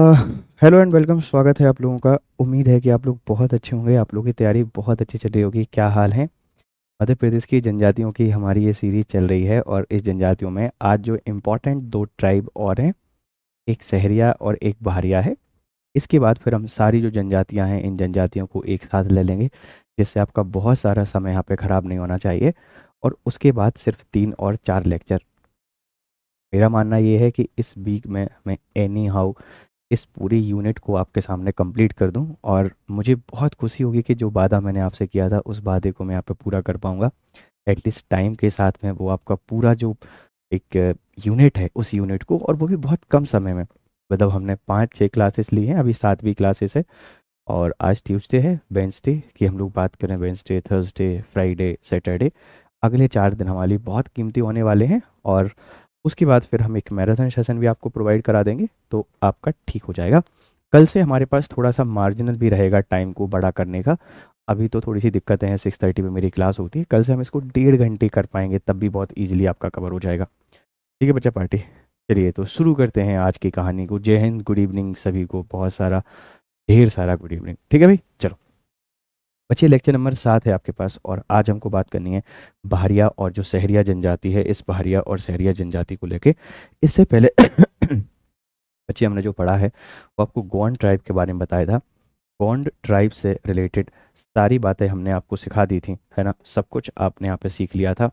Hello and welcome, स्वागत है आप लोगों का। उम्मीद है कि आप लोग बहुत अच्छे होंगे, आप लोगों की तैयारी बहुत अच्छी चल रही होगी। क्या हाल है? मध्य प्रदेश की जनजातियों की हमारी ये सीरीज चल रही है और इस जनजातियों में आज जो इम्पोर्टेंट दो ट्राइब और हैं, एक सहरिया और एक बहरिया है। इसके बाद फिर हम सारी जो जनजातियाँ हैं इन जनजातियों को एक साथ ले लेंगे, जिससे आपका बहुत सारा समय यहाँ पर ख़राब नहीं होना चाहिए। और उसके बाद सिर्फ 3 और 4 लेक्चर। मेरा मानना ये है कि इस वीक में मैं एनी हाउ इस पूरी यूनिट को आपके सामने कंप्लीट कर दूं, और मुझे बहुत खुशी होगी कि जो वादा मैंने आपसे किया था उस वादे को मैं यहाँ पे पूरा कर पाऊँगा। एटलीस्ट टाइम के साथ में वो आपका पूरा जो एक यूनिट है उस यूनिट को, और वो भी बहुत कम समय में। मतलब हमने 5-6 क्लासेस ली हैं, अभी 7वीं क्लासेस है और आज ट्यूसडे है। वेंसडे की हम लोग बात करें, वेंसडे, थर्सडे, फ्राइडे, सैटरडे, अगले 4 दिन हमारे लिए बहुत कीमती होने वाले हैं। और उसके बाद फिर हम एक मैराथन सेशन भी आपको प्रोवाइड करा देंगे, तो आपका ठीक हो जाएगा। कल से हमारे पास थोड़ा सा मार्जिनल भी रहेगा टाइम को बड़ा करने का। अभी तो थोड़ी सी दिक्कतें हैं, 6:30 पे मेरी क्लास होती है। कल से हम इसको 1.5 घंटे कर पाएंगे, तब भी बहुत ईजिली आपका कवर हो जाएगा। ठीक है बच्चा पार्टी, चलिए तो शुरू करते हैं आज की कहानी को। जय हिंद, गुड इवनिंग सभी को, बहुत सारा ढेर सारा गुड इवनिंग। ठीक है भाई, चलो बच्चे, लेक्चर नंबर 7 है आपके पास, और आज हमको बात करनी है बहरिया और जो सहरिया जनजाति है, इस बहरिया और सहरिया जनजाति को लेके। इससे पहले बच्चे हमने जो पढ़ा है वो आपको गोंड ट्राइब के बारे में बताया था। गोंड ट्राइब से रिलेटेड सारी बातें हमने आपको सिखा दी थी, है ना? सब कुछ आपने यहाँ पे सीख लिया था,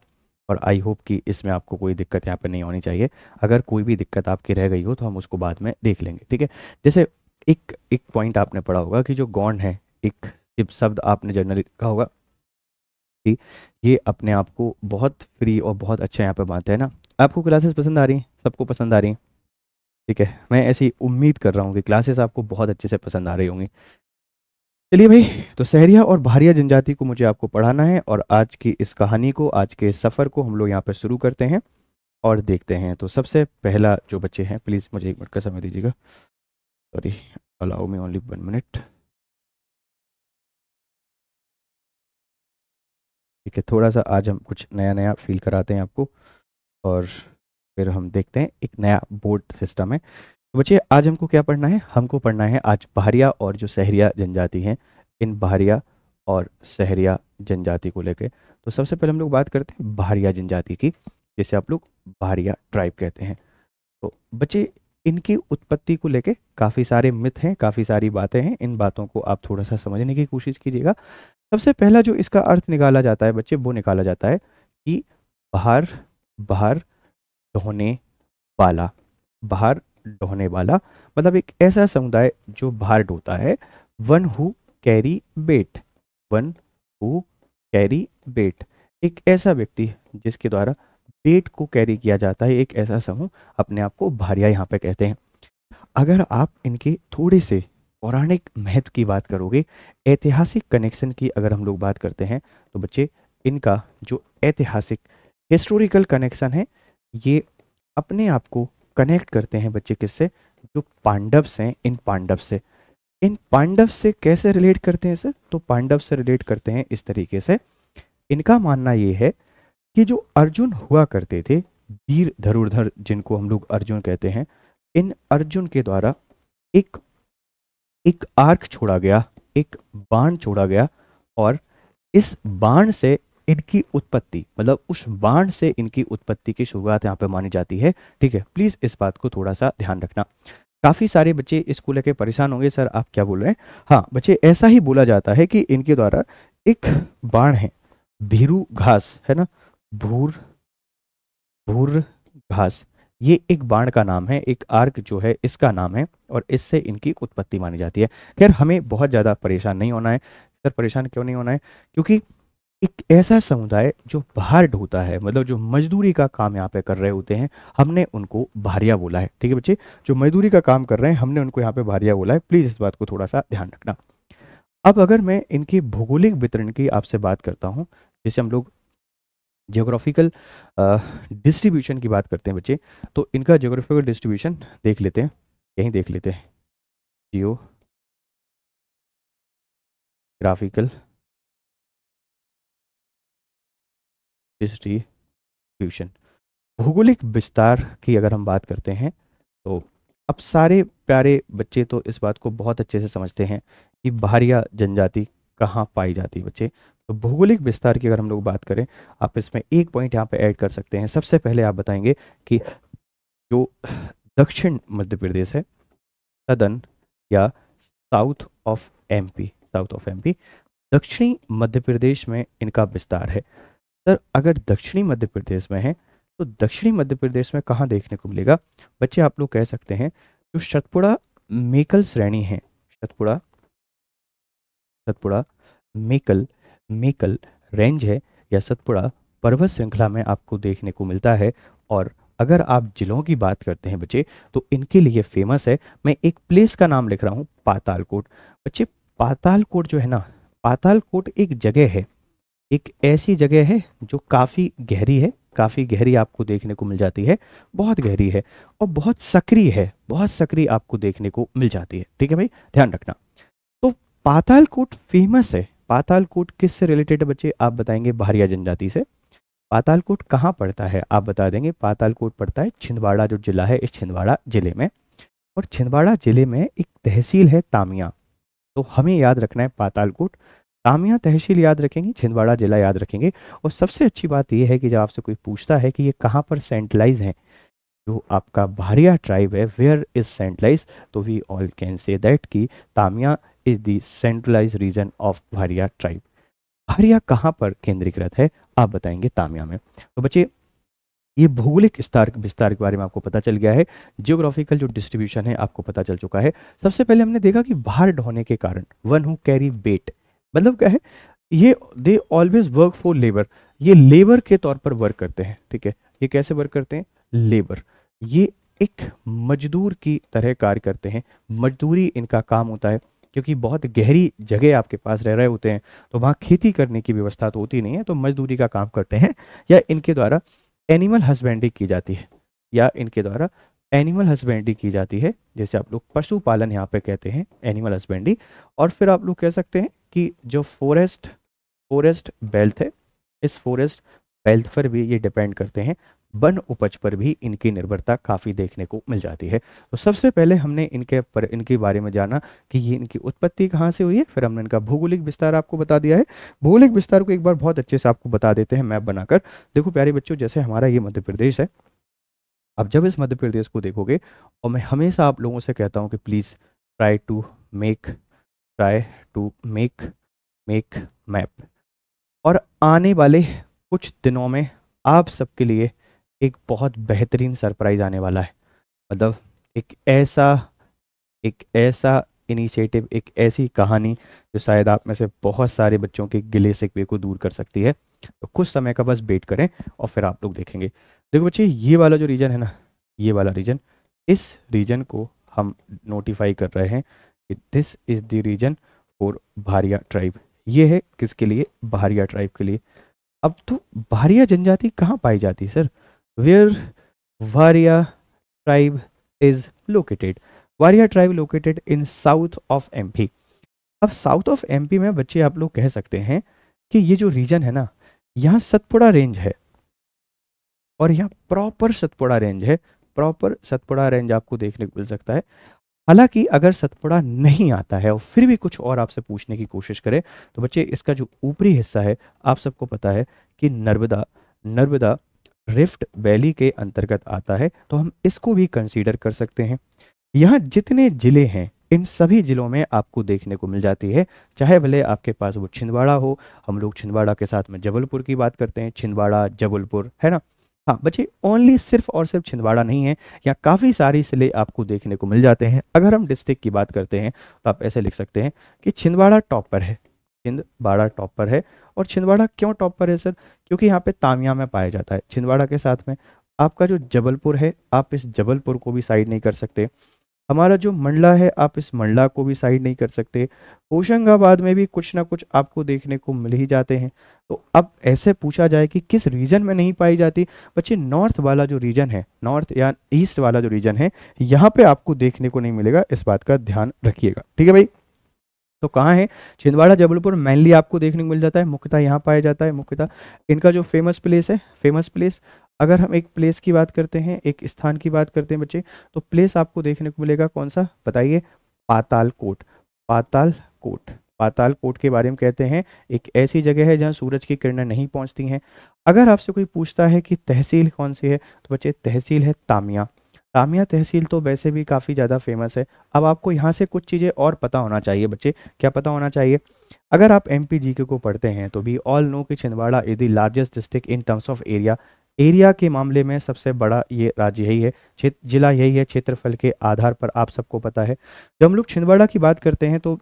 और आई होप कि इसमें आपको कोई दिक्कत यहाँ पर नहीं होनी चाहिए। अगर कोई भी दिक्कत आपकी रह गई हो तो हम उसको बाद में देख लेंगे, ठीक है? जैसे एक पॉइंट आपने पढ़ा होगा कि जो गोंड है, एक शब्द आपने जनरली कहा होगा कि ये अपने आप को बहुत फ्री और बहुत अच्छा यहाँ पे मानते हैं ना। आपको क्लासेस पसंद आ रही हैं? सबको पसंद आ रही हैं, ठीक है? मैं ऐसी उम्मीद कर रहा हूँ कि क्लासेस आपको बहुत अच्छे से पसंद आ रही होंगी। चलिए भाई, तो सहरिया और बहरिया जनजाति को मुझे आपको पढ़ाना है, और आज की इस कहानी को, आज के सफ़र को हम लोग यहाँ पर शुरू करते हैं और देखते हैं। तो सबसे पहला जो बच्चे हैं, प्लीज़ मुझे 1 मिनट का समय दीजिएगा। Sorry, allow me only 1 minute. ठीक है, थोड़ा सा आज हम कुछ नया फील कराते हैं आपको, और फिर हम देखते हैं एक नया बोर्ड सिस्टम है। तो बच्चे आज हमको क्या पढ़ना है? हमको पढ़ना है आज बहरिया और जो सहरिया जनजाति हैं, इन बहरिया और सहरिया जनजाति को लेके। तो सबसे पहले हम लोग बात करते हैं बहरिया जनजाति की, जिसे आप लोग बहरिया ट्राइब कहते हैं। तो बच्चे इनकी उत्पत्ति को लेके काफ़ी सारे मिथ हैं, काफ़ी सारी बातें हैं। इन बातों को आप थोड़ा सा समझने की कोशिश कीजिएगा। सबसे पहला जो इसका अर्थ निकाला जाता है बच्चे, वो निकाला जाता है कि बाहर ढोने वाला। बाहर ढोने वाला मतलब एक ऐसा समुदाय जो बाहर ढोता है। One who carry bat, one who carry बेट, एक ऐसा व्यक्ति जिसके द्वारा बेट को कैरी किया जाता है। एक ऐसा समूह अपने आप को बहरिया यहाँ पे कहते हैं। अगर आप इनके थोड़े से पौराणिक महत्व की बात करोगे, ऐतिहासिक कनेक्शन की अगर हम लोग बात करते हैं, तो बच्चे इनका जो ऐतिहासिक हिस्टोरिकल कनेक्शन है, ये अपने आप को कनेक्ट करते हैं बच्चे किससे? जो पांडव्स हैं, इन पांडव से। इन पांडव से कैसे रिलेट करते हैं सर? तो पांडव से रिलेट करते हैं इस तरीके से। इनका मानना ये है कि जो अर्जुन हुआ करते थे, वीर धनुर्धर जिनको हम लोग अर्जुन कहते हैं, इन अर्जुन के द्वारा एक आर्क छोड़ा गया, एक बाण छोड़ा गया, और इस बाण से इनकी उत्पत्ति, मतलब उस बाण से इनकी उत्पत्ति की शुरुआत यहाँ पे मानी जाती है। ठीक है, प्लीज़ इस बात को थोड़ा सा ध्यान रखना। काफ़ी सारे बच्चे इसको लेके परेशान होंगे, सर आप क्या बोल रहे हैं? हाँ बच्चे, ऐसा ही बोला जाता है कि इनके द्वारा एक बाण है, भीरू घास है ना, भूर घास, ये एक बाण का नाम है, एक आर्क जो है इसका नाम है, और इससे इनकी उत्पत्ति मानी जाती है। खैर हमें बहुत ज़्यादा परेशान नहीं होना है। सर परेशान क्यों नहीं होना है? क्योंकि एक ऐसा समुदाय जो बाहर ढोता है, मतलब जो मजदूरी का काम यहाँ पे कर रहे होते हैं, हमने उनको बहरिया बोला है। ठीक है बच्चे, जो मजदूरी का काम कर रहे हैं हमने उनको यहाँ पे बहरिया बोला है। प्लीज़ इस बात को थोड़ा सा ध्यान रखना। अब अगर मैं इनकी भौगोलिक वितरण की आपसे बात करता हूँ, जिसे हम लोग ज्योग्राफिकल डिस्ट्रीब्यूशन की बात करते हैं बच्चे, तो इनका ज्योग्राफिकल डिस्ट्रीब्यूशन देख लेते हैं, यहीं देख लेते हैं, जियोग्राफिकल डिस्ट्रीब्यूशन। भौगोलिक विस्तार की अगर हम बात करते हैं, तो अब सारे प्यारे बच्चे तो इस बात को बहुत अच्छे से समझते हैं कि बहारिया जनजाति कहाँ पाई जाती है। बच्चे तो भौगोलिक विस्तार की अगर हम लोग बात करें, आप इसमें एक पॉइंट यहाँ पे ऐड कर सकते हैं। सबसे पहले आप बताएंगे कि जो दक्षिण मध्य प्रदेश है, सदन या साउथ ऑफ एमपी, दक्षिणी मध्य प्रदेश में इनका विस्तार है। सर अगर दक्षिणी मध्य प्रदेश में है तो दक्षिणी मध्य प्रदेश में कहाँ देखने को मिलेगा? बच्चे आप लोग कह सकते हैं जो सतपुड़ा मेकल श्रेणी है, सतपुड़ा मेकल रेंज है या सतपुड़ा पर्वत श्रृंखला में आपको देखने को मिलता है। और अगर आप जिलों की बात करते हैं बच्चे तो इनके लिए फेमस है, मैं एक प्लेस का नाम लिख रहा हूँ, पाताल कोट। बच्चे पाताल कोट जो है ना, पाताल कोट एक जगह है, एक ऐसी जगह है जो काफ़ी गहरी है, काफ़ी गहरी आपको देखने को मिल जाती है, बहुत गहरी है और बहुत सक्रिय है, बहुत सक्रिय आपको देखने को मिल जाती है। ठीक है भाई, ध्यान रखना। तो पाताल कोट फेमस है। पाताल कोट किससे रिलेटेड है बच्चे? आप बताएंगे बहारिया जनजाति से। पाताल कोट कहाँ पड़ता है? आप बता देंगे पाताल कोट पड़ता है छिंदवाड़ा जो जिला है, इस छिंदवाड़ा जिले में। और छिंदवाड़ा जिले में एक तहसील है तामिया, तो हमें याद रखना है पाताल कोट, तामिया तहसील याद रखेंगे, छिंदवाड़ा जिला याद रखेंगे। और सबसे अच्छी बात यह है कि जब आपसे कोई पूछता है कि ये कहाँ पर सेंट्रलाइज है, जो आपका बहारिया ट्राइब है, वेयर इज सेंट्रलाइज, तो we all can say that कि Tamia is the centralise region of Baharia tribe. Baharia कहाँ पर केंद्रीकृत है? आप बताएंगे तामिया में। तो बच्चे ये भौगोलिक विस्तार के बारे में आपको पता चल गया है, जियोग्राफिकल जो डिस्ट्रीब्यूशन है आपको पता चल चुका है। सबसे पहले हमने देखा कि भार्ड होने के कारण, वन हु कैरी बेट, मतलब क्या है ये, they always work for labour, ये लेबर के तौर पर वर्क करते हैं। ठीक है, ये कैसे वर्क करते हैं? लेबर, ये एक मजदूर की तरह कार्य करते हैं, मजदूरी इनका काम होता है। क्योंकि बहुत गहरी जगह आपके पास रह रहे होते हैं तो वहाँ खेती करने की व्यवस्था तो होती नहीं है, तो मजदूरी का काम करते हैं, या इनके द्वारा एनिमल हस्बेंड्री की जाती है, जैसे आप लोग पशुपालन यहाँ पे कहते हैं, एनिमल हस्बेंड्री। और फिर आप लोग कह सकते हैं कि जो फॉरेस्ट बेल्ट है, इस फॉरेस्ट बेल्ट पर भी ये डिपेंड करते हैं, वन उपज पर भी इनकी निर्भरता काफ़ी देखने को मिल जाती है। तो सबसे पहले हमने इनके बारे में जाना कि ये इनकी उत्पत्ति कहाँ से हुई है, फिर हमने इनका भौगोलिक विस्तार आपको बता दिया है। भौगोलिक विस्तार को एक बार बहुत अच्छे से आपको बता देते हैं मैप बनाकर। देखो प्यारे बच्चों, जैसे हमारा ये मध्य प्रदेश है, अब जब इस मध्य प्रदेश को देखोगे, और मैं हमेशा आप लोगों से कहता हूँ कि please try to make map. और आने वाले कुछ दिनों में आप सबके लिए एक बहुत बेहतरीन सरप्राइज़ आने वाला है, मतलब एक ऐसा इनिशिएटिव, एक ऐसी कहानी जो शायद आप में से बहुत सारे बच्चों के गिले शिकवे को दूर कर सकती है। तो कुछ समय का बस वेट करें और फिर आप लोग देखेंगे। देखो बच्चे, ये वाला जो रीजन है ना, ये वाला रीजन, इस रीजन को हम नोटिफाई कर रहे हैं कि this is the region for Baharia tribe. ये है किसके लिए? बहारिया ट्राइब के लिए। अब तो बहारिया जनजाति कहाँ पाई जाती है sir? Where Baharia tribe is located, Baharia tribe located in south of MP. अब साउथ ऑफ एमपी में बच्चे आप लोग कह सकते हैं कि ये जो रीजन है ना, यहाँ सतपुड़ा रेंज है और यहाँ प्रॉपर सतपुड़ा रेंज है, प्रॉपर सतपुड़ा रेंज आपको देखने को मिल सकता है। हालांकि अगर सतपुड़ा नहीं आता है और फिर भी कुछ और आपसे पूछने की कोशिश करें तो बच्चे इसका जो ऊपरी हिस्सा है, आप सबको पता है कि नर्मदा रिफ्ट वैली के अंतर्गत आता है, तो हम इसको भी कंसीडर कर सकते हैं। यहाँ जितने ज़िले हैं, इन सभी ज़िलों में आपको देखने को मिल जाती है, चाहे भले आपके पास वो छिंदवाड़ा हो। हम लोग छिंदवाड़ा के साथ में जबलपुर की बात करते हैं, छिंदवाड़ा जबलपुर है ना। हाँ बच्चे, ओनली सिर्फ और सिर्फ छिंदवाड़ा नहीं है, यहाँ काफ़ी सारी जिले आपको देखने को मिल जाते हैं। अगर हम डिस्ट्रिक्ट की बात करते हैं तो आप ऐसे लिख सकते हैं कि छिंदवाड़ा टॉप पर है, छिंदवाड़ा टॉप पर है। और छिंदवाड़ा क्यों टॉप पर है सर? क्योंकि यहाँ पे तामिया में पाया जाता है। छिंदवाड़ा के साथ में आपका जो जबलपुर है, आप इस जबलपुर को भी साइड नहीं कर सकते। हमारा जो मंडला है, आप इस मंडला को भी साइड नहीं कर सकते। होशंगाबाद में भी कुछ ना कुछ आपको देखने को मिल ही जाते हैं। तो अब ऐसे पूछा जाए कि किस रीजन में नहीं पाई जाती? बच्चे नॉर्थ वाला जो रीजन है, नॉर्थ या ईस्ट वाला जो रीजन है, यहाँ पे आपको देखने को नहीं मिलेगा, इस बात का ध्यान रखिएगा। ठीक है भाई, तो कहाँ है? छिंदवाड़ा जबलपुर मेनली आपको देखने को मिल जाता है, मुख्यतः यहाँ पाया जाता है। मुख्यतः इनका जो फेमस प्लेस है, फेमस प्लेस अगर हम एक प्लेस की बात करते हैं, एक स्थान की बात करते हैं बच्चे, तो प्लेस आपको देखने को मिलेगा कौन सा, बताइए, Patalkot. Patalkot, Patalkot के बारे में कहते हैं एक ऐसी जगह है जहां सूरज की किरणें नहीं पहुंचती हैं। अगर आपसे कोई पूछता है कि तहसील कौन सी है, तो बच्चे तहसील है तामिया। तामिया तहसील तो वैसे भी काफ़ी ज़्यादा फेमस है। अब आपको यहाँ से कुछ चीज़ें और पता होना चाहिए बच्चे, क्या पता होना चाहिए, अगर आप MPGK को पढ़ते हैं तो भी ऑल नो कि Chhindwara is the largest district in terms of area. Area के मामले में सबसे बड़ा ये राज्य यही है, जिला यही है, क्षेत्रफल के आधार पर आप सबको पता है। जब हम लोग छिंदवाड़ा की बात करते हैं तो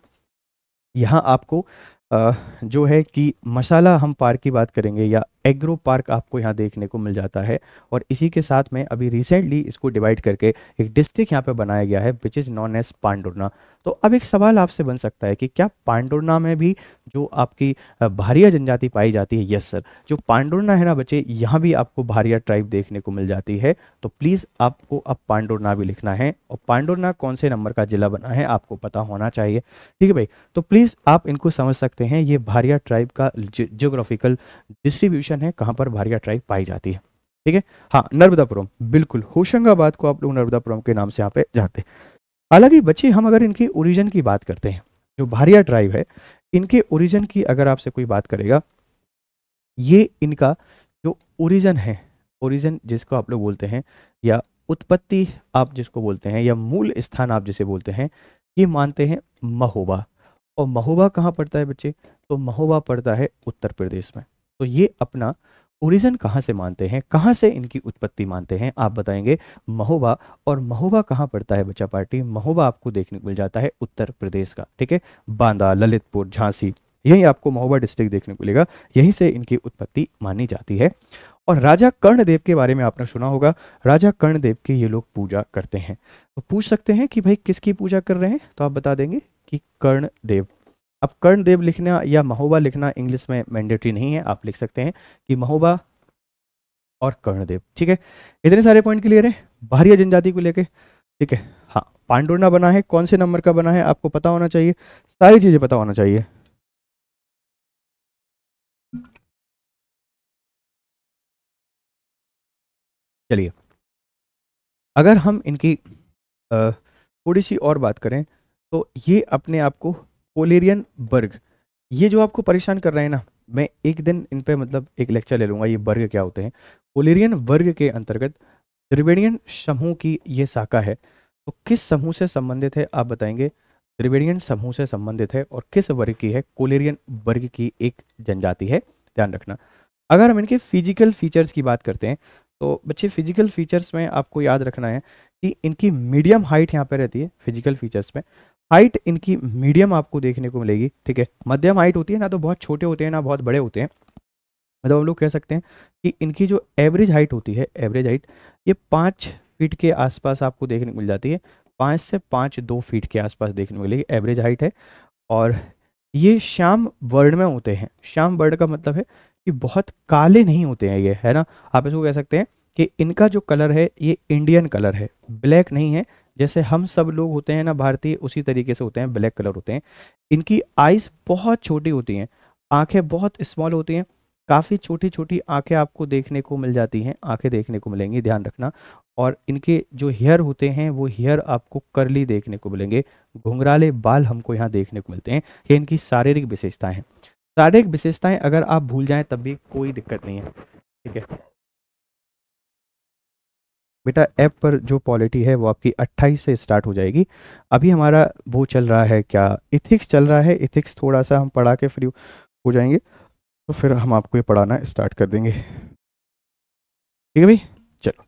यहाँ आपको जो है कि मसाला हम पार्क की बात करेंगे या एग्रो पार्क आपको यहाँ देखने को मिल जाता है। और इसी के साथ में अभी रिसेंटली इसको डिवाइड करके एक डिस्ट्रिक्ट यहाँ पे बनाया गया है which is known as Pandhurna. तो अब एक सवाल आपसे बन सकता है कि क्या पांडुर्ना में भी जो आपकी भारिया जनजाति पाई जाती है? यस सर, जो पांडुर्ना है ना बच्चे, यहाँ भी आपको भारिया ट्राइब देखने को मिल जाती है। तो प्लीज़ आपको अब पांडुर्ना भी लिखना है, और पांडुर्ना कौन से नंबर का जिला बना है आपको पता होना चाहिए। ठीक है भाई, तो प्लीज़ आप इनको समझ सकते हैं, ये भारिया ट्राइब का जियोग्राफिकल डिस्ट्रीब्यूशन है, कहां पर भारिया ट्राइब पाई जाती है। ठीक है, हाँ, नर्मदापुरम, बिल्कुल, होशंगाबाद को आप लोग नर्मदापुरम के नाम से यहाँ पे जानते हैं। हालांकि बच्चे हम अगर इनके ओरिजिन की बात करते हैं, जो भारिया ट्राइब है, इनके ओरिजिन की अगर आपसे कोई बात करेगा, ये इनका जो ओरिजिन है, ओरिजिन जिसको आप लोग बोलते हैं या उत्पत्ति आप जिसको बोलते हैं या मूल स्थान आप जिसे बोलते हैं, ये मानते हैं महोबा। और महोबा कहाँ पड़ता है बच्चे? तो महोबा पड़ता है उत्तर प्रदेश में। तो ये अपना ओरिजिन कहाँ से मानते हैं, कहाँ से इनकी उत्पत्ति मानते हैं, आप बताएंगे महोबा। और महोबा कहाँ पड़ता है बच्चा पार्टी? महोबा आपको देखने को मिल जाता है उत्तर प्रदेश का। ठीक है, बांदा, ललितपुर, झांसी, यही आपको महोबा डिस्ट्रिक्ट देखने को मिलेगा, यहीं से इनकी उत्पत्ति मानी जाती है। और राजा कर्णदेव के बारे में आपने सुना होगा, राजा कर्णदेव की ये लोग पूजा करते हैं। तो पूछ सकते हैं कि भाई किसकी पूजा कर रहे हैं, तो आप बता देंगे कि कर्णदेव। अब कर्णदेव लिखना या महोबा लिखना इंग्लिश में मैंडेटरी नहीं है, आप लिख सकते हैं कि महोबा और कर्णदेव। ठीक है, इतने सारे पॉइंट क्लियर है भारिया जनजाति को लेके। ठीक है, हाँ, पांडुर्ना बना है, कौन से नंबर का बना है आपको पता होना चाहिए, सारी चीजें पता होना चाहिए। चलिए, अगर हम इनकी थोड़ी सी और बात करें तो ये अपने आप को कोलेरियन वर्ग, ये जो आपको परेशान कर रहे हैं ना, मैं एक दिन इन पे मतलब एक लेक्चर ले लूँगा, ये वर्ग क्या होते हैं। कोलेरियन वर्ग के अंतर्गत द्रविड़ियन समूह की ये शाखा है, तो किस समूह से संबंधित है आप बताएंगे, द्रविड़ियन समूह से संबंधित है। और किस वर्ग की है? कोलेरियन वर्ग की एक जनजाति है, ध्यान रखना। अगर हम इनके फिजिकल फीचर्स की बात करते हैं तो बच्चे फिजिकल फीचर्स में आपको याद रखना है कि इनकी मीडियम हाइट यहाँ पर रहती है। फिजिकल फीचर्स में हाइट इनकी मीडियम आपको देखने को मिलेगी। ठीक है, मध्यम हाइट होती है, ना तो बहुत छोटे होते हैं ना बहुत बड़े होते हैं, मतलब हम लोग कह सकते हैं कि इनकी जो एवरेज हाइट होती है, एवरेज हाइट ये 5 फीट के आसपास आपको देखने को मिल जाती है, 5 से 5.2 फीट के आसपास देखने को मिलेगी, एवरेज हाइट है। और ये श्याम वर्ण में होते हैं। श्याम वर्ण का मतलब है कि बहुत काले नहीं होते हैं ये, है ना, आप इसको कह सकते हैं कि इनका जो कलर है ये इंडियन कलर है, ब्लैक नहीं है, जैसे हम सब लोग होते हैं ना भारतीय, उसी तरीके से होते हैं, ब्लैक कलर होते हैं। इनकी आइज़ बहुत छोटी होती हैं, आंखें बहुत स्मॉल होती हैं, काफ़ी छोटी छोटी आंखें आपको देखने को मिल जाती हैं, आंखें देखने को मिलेंगी, ध्यान रखना। और इनके जो हेयर होते हैं वो हेयर आपको कर्ली देखने को मिलेंगे, घुंघराले बाल हमको यहाँ देखने को मिलते हैं। ये इनकी शारीरिक विशेषताएँ हैं। शारीरिक विशेषताएँ अगर आप भूल जाएँ तब भी कोई दिक्कत नहीं है। ठीक है बेटा, ऐप पर जो पॉलिटी है वो आपकी 28 से स्टार्ट हो जाएगी। अभी हमारा वो चल रहा है, क्या इथिक्स चल रहा है, इथिक्स थोड़ा सा हम पढ़ा के फ्री हो जाएंगे तो फिर हम आपको ये पढ़ाना स्टार्ट कर देंगे। ठीक है भाई, चलो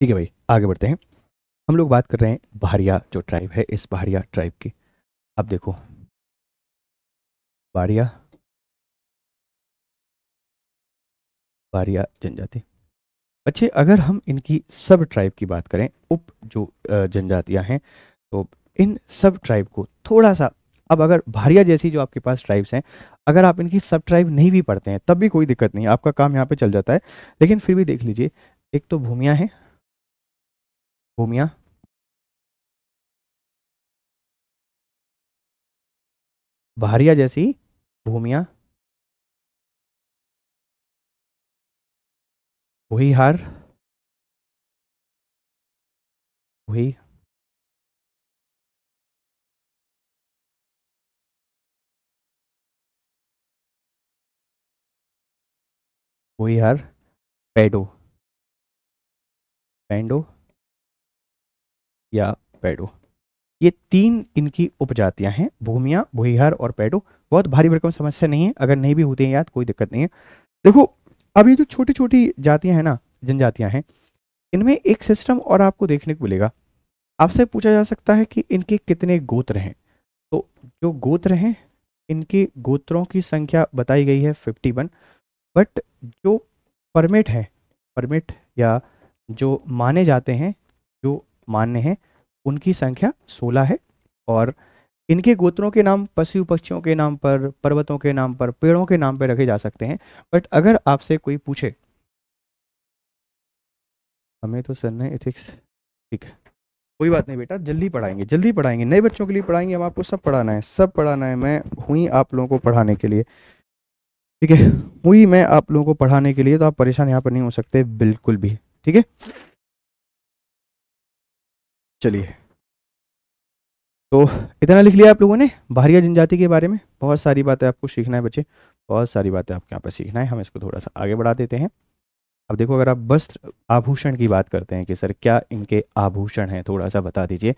ठीक है भाई, आगे बढ़ते हैं। हम लोग बात कर रहे हैं भारिया जो ट्राइब है, इस भारिया ट्राइब की। अब देखो भारिया, भारिया जनजाति बच्चे, अगर हम इनकी सब ट्राइब की बात करें, उप जो जनजातियां हैं, तो इन सब ट्राइब को थोड़ा सा, अब अगर भारिया जैसी जो आपके पास ट्राइब्स हैं, अगर आप इनकी सब ट्राइब नहीं भी पढ़ते हैं तब भी कोई दिक्कत नहीं, आपका काम यहाँ पे चल जाता है। लेकिन फिर भी देख लीजिए, एक तो भूमिया है, भूमिया बहारिया जैसी भूमियां, वही हार, वही वही हार, पेडो, पेंडो या पेडो, ये तीन इनकी उपजातियां हैं, भूमिया, भूहिहार और पेडो। बहुत भारी भरकम समस्या नहीं है, अगर नहीं भी होते हैं याद कोई दिक्कत नहीं है। देखो अब ये जो छोटी छोटी जातियां हैं ना, जनजातियां हैं, इनमें एक सिस्टम और आपको देखने को मिलेगा। आपसे पूछा जा सकता है कि इनके कितने गोत्र हैं, तो जो गोत्र हैं इनके गोत्रों की संख्या बताई गई है 51, बट जो परमिट है, परमिट या जो माने जाते हैं, जो मान्य हैं, उनकी संख्या 16 है। और इनके गोत्रों के नाम पशु पक्षियों के नाम पर, पर्वतों के नाम पर, पेड़ों के नाम पर रखे जा सकते हैं। बट अगर आपसे कोई पूछे, हमें तो सर ने एथिक्स, ठीक है कोई बात नहीं बेटा, जल्दी पढ़ाएंगे, जल्दी पढ़ाएंगे, नए बच्चों के लिए पढ़ाएंगे, हम आपको सब पढ़ाना है, सब पढ़ाना है। मैं हुई आप लोगों को पढ़ाने के लिए, ठीक है, हुई मैं आप लोगों को पढ़ाने के लिए, तो आप परेशान यहाँ पर नहीं हो सकते बिल्कुल भी, ठीक है। चलिए तो इतना लिख लिया आप लोगों ने बहारिया जनजाति के बारे में। बहुत सारी बातें आपको सीखना है बच्चे, बहुत सारी बातें आपके यहाँ पर सीखना है। हम इसको थोड़ा सा आगे बढ़ा देते हैं। अब देखो अगर आप वस्त्र आभूषण की बात करते हैं कि सर क्या इनके आभूषण हैं, थोड़ा सा बता दीजिए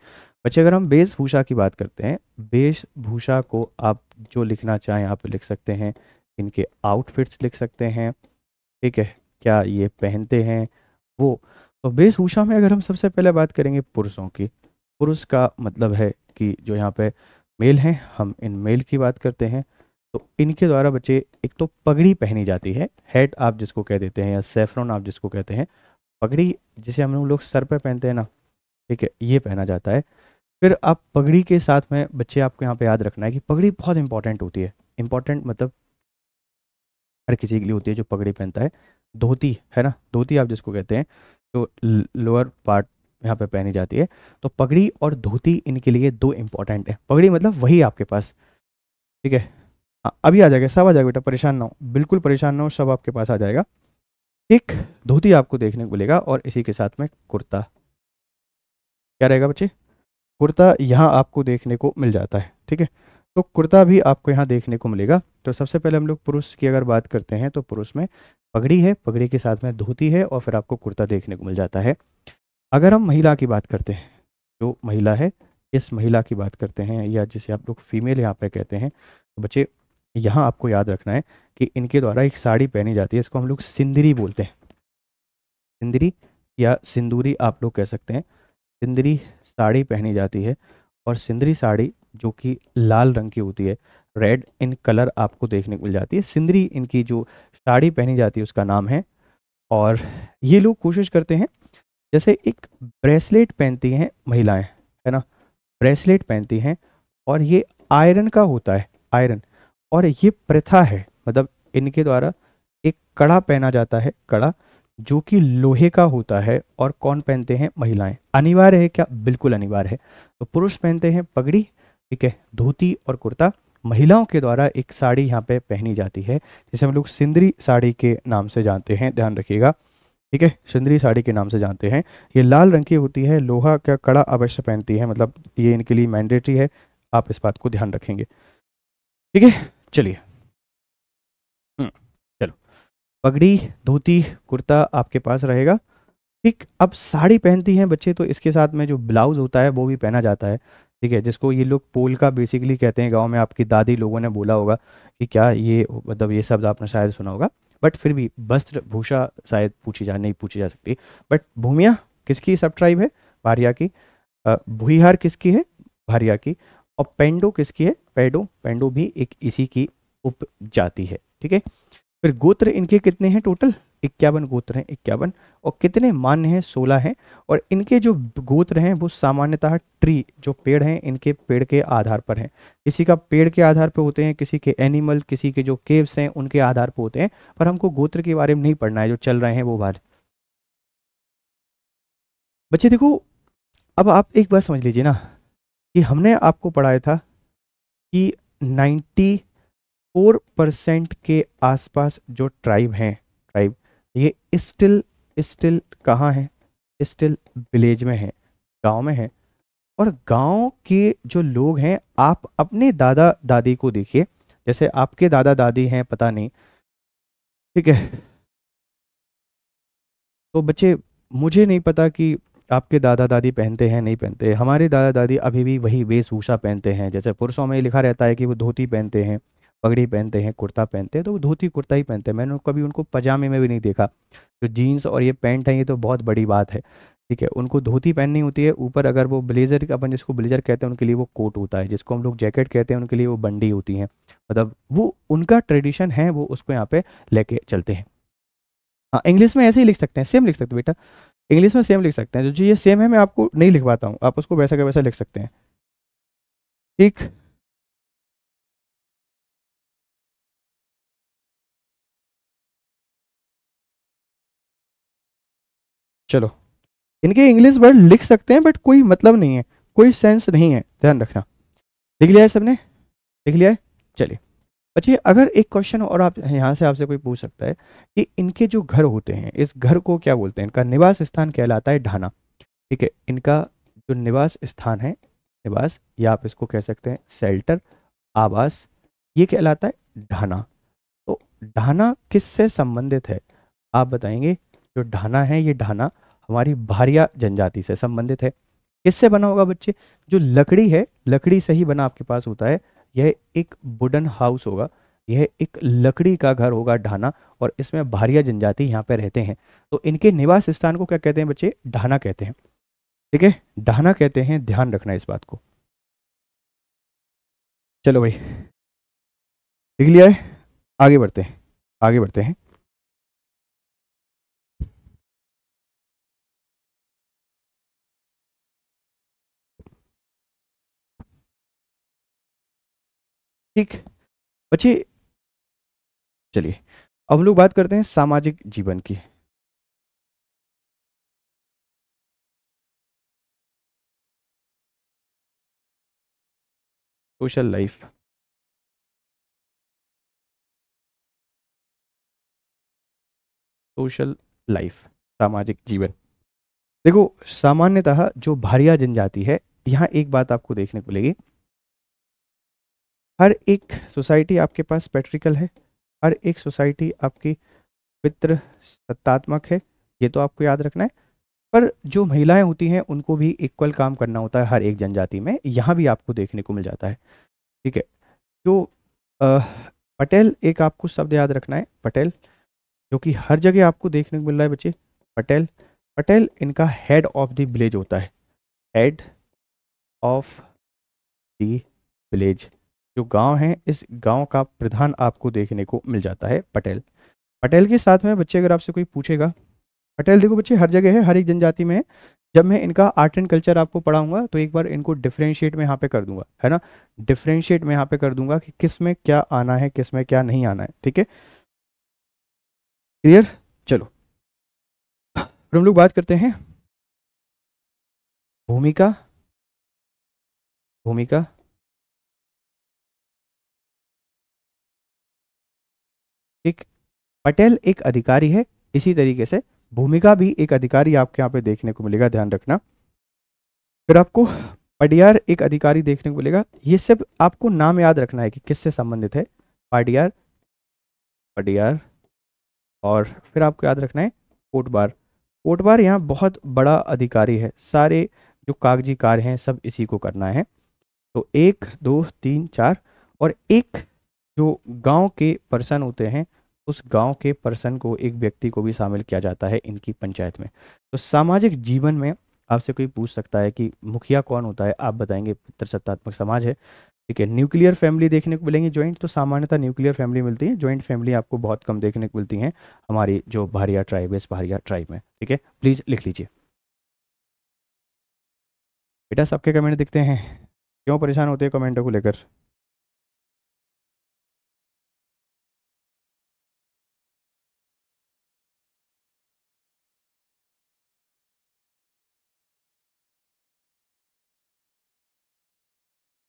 बच्चे। अगर हम वेशभूषा की बात करते हैं, वेशभूषा को आप जो लिखना चाहें आप लिख सकते हैं, इनके आउटफिट्स लिख सकते हैं, ठीक है, क्या ये पहनते हैं वो। तो वेशभूषा में अगर हम सबसे पहले बात करेंगे पुरुषों की, पुरुष का मतलब है कि जो यहाँ पे मेल हैं, हम इन मेल की बात करते हैं, तो इनके द्वारा बच्चे एक तो पगड़ी पहनी जाती है, हेट आप जिसको कह देते हैं या सेफ्रॉन आप जिसको कहते हैं, पगड़ी जिसे हम लोग सर पे पहनते हैं ना, ठीक है, ये पहना जाता है। फिर आप पगड़ी के साथ में बच्चे आपको यहाँ पे याद रखना है कि पगड़ी बहुत इंपॉर्टेंट होती है, इंपॉर्टेंट मतलब हर किसी के लिए होती है जो पगड़ी पहनता है। धोती है ना, धोती आप जिसको कहते हैं, तो लोअर पार्ट यहाँ पे पहनी जाती है। तो पगड़ी और धोती इनके लिए दो इंपॉर्टेंट है। पगड़ी मतलब वही आपके पास, ठीक है, हाँ अभी आ जाएगा, सब आ जाएगा बेटा, परेशान ना हो, बिल्कुल परेशान ना हो, सब आपके पास आ जाएगा। एक धोती आपको देखने को मिलेगा और इसी के साथ में कुर्ता, क्या रहेगा बच्चे, कुर्ता यहाँ आपको देखने को मिल जाता है, ठीक है, तो कुर्ता भी आपको यहाँ देखने को मिलेगा। तो सबसे पहले हम लोग पुरुष की अगर बात करते हैं तो पुरुष में पगड़ी है, पगड़ी के साथ में धोती है और फिर आपको कुर्ता देखने को मिल जाता है। अगर हम महिला की बात करते हैं, जो महिला है, इस महिला की बात करते हैं या जिसे आप लोग फीमेल यहाँ पे कहते हैं, तो बच्चे यहाँ आपको याद रखना है कि इनके द्वारा एक साड़ी पहनी जाती है, इसको हम लोग सिंदरी बोलते हैं, सिंदरी या सिंदूरी आप लोग कह सकते हैं। सिंदरी साड़ी पहनी जाती है और सिंदरी साड़ी जो कि लाल रंग की होती है, रेड इन कलर आपको देखने को मिल जाती है। सिंदरी इनकी जो साड़ी पहनी जाती है उसका नाम है। और ये लोग कोशिश करते हैं, जैसे एक ब्रेसलेट पहनती हैं महिलाएं, है ना, ब्रेसलेट पहनती हैं और ये आयरन का होता है, आयरन, और ये प्रथा है, मतलब इनके द्वारा एक कड़ा पहना जाता है, कड़ा जो कि लोहे का होता है। और कौन पहनते हैं, महिलाएं। अनिवार्य है क्या, बिल्कुल अनिवार्य है। तो पुरुष पहनते हैं पगड़ी, ठीक है, धोती और कुर्ता, महिलाओं के द्वारा एक साड़ी यहाँ पे पहनी जाती है जिसे हम लोग सिंदरी साड़ी के नाम से जानते हैं, ध्यान रखिएगा, ठीक है, सिंदरी साड़ी के नाम से जानते हैं। ये लाल रंग की होती है, लोहा का कड़ा अवश्य पहनती है, मतलब ये इनके लिए मैंडेटरी है, आप इस बात को ध्यान रखेंगे, ठीक है। चलिए चलो, पगड़ी, धोती, कुर्ता आपके पास रहेगा, ठीक। अब साड़ी पहनती हैं बच्चे, तो इसके साथ में जो ब्लाउज होता है वो भी पहना जाता है, ठीक है, जिसको ये लोग पोल का बेसिकली कहते हैं। गाँव में आपकी दादी लोगों ने बोला होगा कि क्या ये, मतलब ये शब्द आपने शायद सुना होगा, बट फिर भी वस्त्र भूषा शायद नहीं पूछी जा सकती। बट भूमिया किसकी सब ट्राइब है, बहारिया की। भूहिहार किसकी है, बहारिया की। और पेंडो किसकी है, पेडो, पेंडो भी एक इसी की उप जाति है, ठीक है। फिर गोत्र इनके कितने हैं, टोटल 51 गोत्र हैं, 51, और कितने मान्य हैं, 16 हैं। और इनके जो गोत्र हैं वो सामान्यतः ट्री, जो पेड़ हैं, इनके पेड़ के आधार पर हैं। किसी का पेड़ के आधार पर होते हैं, किसी के एनिमल, किसी के जो केव्स हैं उनके आधार पर होते हैं, पर हमको गोत्र के बारे में नहीं पढ़ना है, जो चल रहे हैं वो बाहर। बच्चे देखो अब आप एक बात समझ लीजिए ना, कि हमने आपको पढ़ाया था कि 94% के आसपास जो ट्राइब हैं, ट्राइब ये स्टिल कहाँ हैं, स्टिल विलेज में हैं, गांव में हैं। और गांव के जो लोग हैं, आप अपने दादा दादी को देखिए, जैसे आपके दादा दादी हैं, पता नहीं, ठीक है। तो बच्चे, मुझे नहीं पता कि आपके दादा दादी पहनते हैं नहीं पहनते। हमारे दादा दादी अभी भी वही वेशभूषा पहनते हैं, जैसे पुरुषों में लिखा रहता है कि वो धोती पहनते हैं, पगड़ी पहनते हैं, कुर्ता पहनते हैं, तो वो धोती कुर्ता ही पहनते हैं। मैंने कभी उनको पजामे में भी नहीं देखा। जो जीन्स और ये पैंट है, ये तो बहुत बड़ी बात है, ठीक है। उनको धोती पहननी होती है, ऊपर अगर वो ब्लेजर, अपन जिसको ब्लेजर कहते हैं उनके लिए वो कोट होता है, जिसको हम लोग जैकेट कहते हैं उनके लिए वो बंडी होती है। मतलब वो उनका ट्रेडिशन है, वो उसको यहाँ पे लेके चलते हैं। हाँ, इंग्लिश में ऐसे ही लिख सकते हैं, सेम लिख सकते हैं बेटा, इंग्लिश में सेम लिख सकते हैं। जो ये सेम है मैं आपको नहीं लिखवाता हूँ, आप उसको वैसा का वैसा लिख सकते हैं, ठीक। चलो, इनके इंग्लिश वर्ड लिख सकते हैं बट कोई मतलब नहीं है, कोई सेंस नहीं है, ध्यान रखना। लिख लिया है सबने, लिख लिया है। चलिए बच्चे, अगर एक क्वेश्चन और आप यहाँ से, आपसे कोई पूछ सकता है कि इनके जो घर होते हैं, इस घर को क्या बोलते हैं, इनका निवास स्थान कहलाता है ढाना, ठीक है। इनका जो निवास स्थान है, निवास या आप इसको कह सकते हैं शेल्टर, आवास, ये कहलाता है ढाना। तो ढाना किससे संबंधित है, आप बताएंगे। जो ढाना है, ये ढाना हमारी भारिया जनजाति से संबंधित है। किससे बना होगा बच्चे, जो लकड़ी है, लकड़ी से ही बना आपके पास होता है। यह एक वुडन हाउस होगा, यह एक लकड़ी का घर होगा ढाना, और इसमें भारिया जनजाति यहाँ पे रहते हैं। तो इनके निवास स्थान को क्या कहते हैं बच्चे, ढाना कहते हैं, ठीक है, ढाना कहते हैं, ध्यान रखना इस बात को। चलो भाई, लिख लिया है, आगे बढ़ते हैं, आगे बढ़ते हैं। ठीक बच्चे, चलिए अब हम लोग बात करते हैं सामाजिक जीवन की। सोशल लाइफ, सोशल लाइफ, सामाजिक जीवन। देखो, सामान्यतः जो भारिया जनजाति है, यहाँ एक बात आपको देखने को मिलेगी, हर एक सोसाइटी आपके पास पैट्रिकल है, हर एक सोसाइटी आपकी पितृ सत्तात्मक है, ये तो आपको याद रखना है। पर जो महिलाएं होती हैं उनको भी इक्वल काम करना होता है हर एक जनजाति में, यहाँ भी आपको देखने को मिल जाता है, ठीक है। जो पटेल, एक आपको शब्द याद रखना है पटेल, जो कि हर जगह आपको देखने को मिल रहा है बच्चे, पटेल। पटेल इनका हेड ऑफ द विलेज होता है, हेड ऑफ द विलेज। जो गांव है, इस गांव का प्रधान आपको देखने को मिल जाता है पटेल। पटेल के साथ में बच्चे, अगर आपसे कोई पूछेगा पटेल, देखो बच्चे हर जगह है, हर एक जनजाति में है। जब मैं इनका आर्ट एंड कल्चर आपको पढ़ाऊंगा तो एक बार इनको डिफरेंशिएट में यहाँ पे कर दूंगा, है ना, डिफरेंशिएट में यहाँ पे कर दूंगा कि किस में क्या आना है, किस में क्या नहीं आना है, ठीक है, क्लियर। चलो फिर हम लोग बात करते हैं भूमिका, भूमिका, ठीक। पटेल एक अधिकारी है, इसी तरीके से भूमिका भी एक अधिकारी आपके यहाँ पे देखने को मिलेगा, ध्यान रखना। फिर आपको पाडियार एक अधिकारी देखने को मिलेगा। ये सब आपको नाम याद रखना है कि किससे संबंधित है, पाडियार, पाडियार, और फिर आपको याद रखना है कोटबार। कोटबार यहाँ बहुत बड़ा अधिकारी है, सारे जो कागजी कार्य हैं सब इसी को करना है। तो 1 2 3 4 और एक जो गांव के पर्सन होते हैं, उस गांव के पर्सन को, एक व्यक्ति को भी शामिल किया जाता है इनकी पंचायत में। तो सामाजिक जीवन में आपसे कोई पूछ सकता है कि मुखिया कौन होता है, आप बताएंगे पितृसत्तात्मक समाज है, ठीक है। न्यूक्लियर फैमिली देखने को मिलेंगी, ज्वाइंट, तो सामान्यतः न्यूक्लियर फैमिली मिलती है, ज्वाइंट फैमिली आपको बहुत कम देखने को मिलती हैं हमारी जो भारिया ट्राइब है, इस भारिया ट्राइब में, ठीक है। प्लीज़ लिख लीजिए बेटा, सबके कमेंट दिखते हैं, क्यों परेशान होते हैं कमेंटों को लेकर।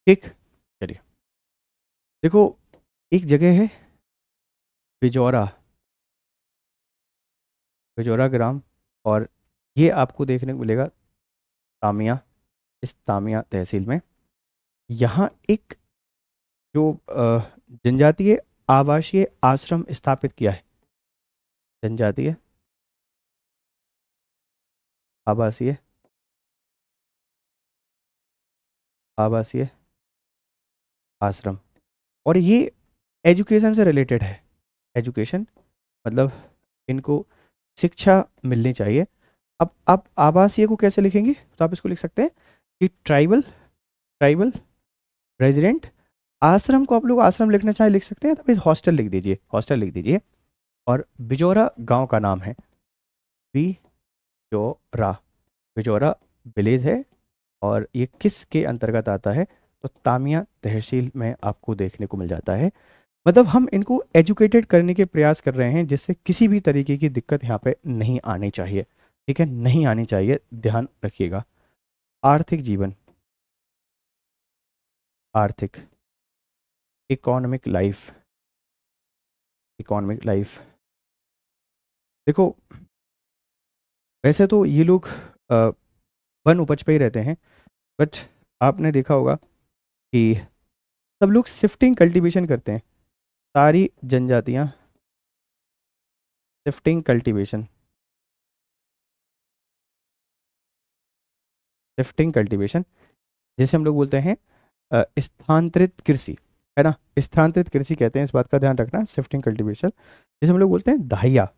ठीक, चलिए देखो एक जगह है बिजौरा, बिजौरा ग्राम, और ये आपको देखने को मिलेगा तामिया, इस तामिया तहसील में। यहाँ एक जो जनजातीय आवासीय आश्रम स्थापित किया है, जनजातीय आवासीय आवासीय आश्रम, और ये एजुकेशन से रिलेटेड है। एजुकेशन मतलब इनको शिक्षा मिलनी चाहिए। अब आप आवासीय को कैसे लिखेंगे, तो आप इसको लिख सकते हैं कि ट्राइबल रेजिडेंट। आश्रम को आप लोग आश्रम लिखना चाहे लिख सकते हैं, तो इस हॉस्टल लिख दीजिए, हॉस्टल लिख दीजिए। और बिजौरा गांव का नाम है, बिजौरा, बिजौरा विलेज है, और ये किस के अंतर्गत आता है, तो तामिया तहसील में आपको देखने को मिल जाता है। मतलब हम इनको एजुकेटेड करने के प्रयास कर रहे हैं, जिससे किसी भी तरीके की दिक्कत यहाँ पे नहीं आनी चाहिए, ठीक है, नहीं आनी चाहिए, ध्यान रखिएगा। आर्थिक जीवन, आर्थिक, इकोनॉमिक लाइफ, इकोनॉमिक लाइफ। देखो वैसे तो ये लोग वन उपज पे ही रहते हैं, बट आपने देखा होगा कि सब लोग शिफ्टिंग कल्टीवेशन करते हैं, सारी जनजातियाँ शिफ्टिंग कल्टीवेशन, शिफ्टिंग कल्टीवेशन, जैसे हम लोग बोलते हैं स्थानांतरित कृषि, है ना, स्थानांतरित कृषि कहते हैं, इस बात का ध्यान रखना, शिफ्टिंग कल्टीवेशन। जैसे हम लोग बोलते हैं दाहिया,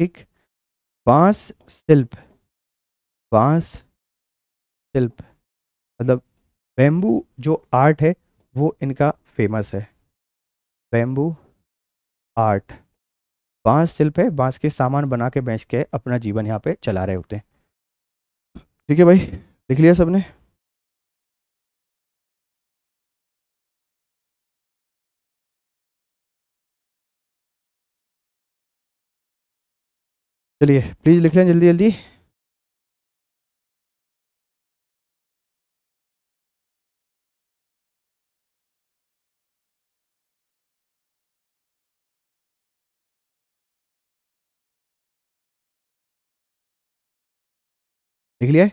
ठीक, बांस शिल्प, बांस शिल्प मतलब बैम्बू जो आर्ट है वो इनका फेमस है, बैम्बू आर्ट, बांस शिल्प है, बांस के सामान बना के बेच के अपना जीवन यहाँ पे चला रहे होते हैं। ठीक है भाई, लिख लिया सबने। चलिए प्लीज लिख लें जल्दी जल्दी। लिख लिया है?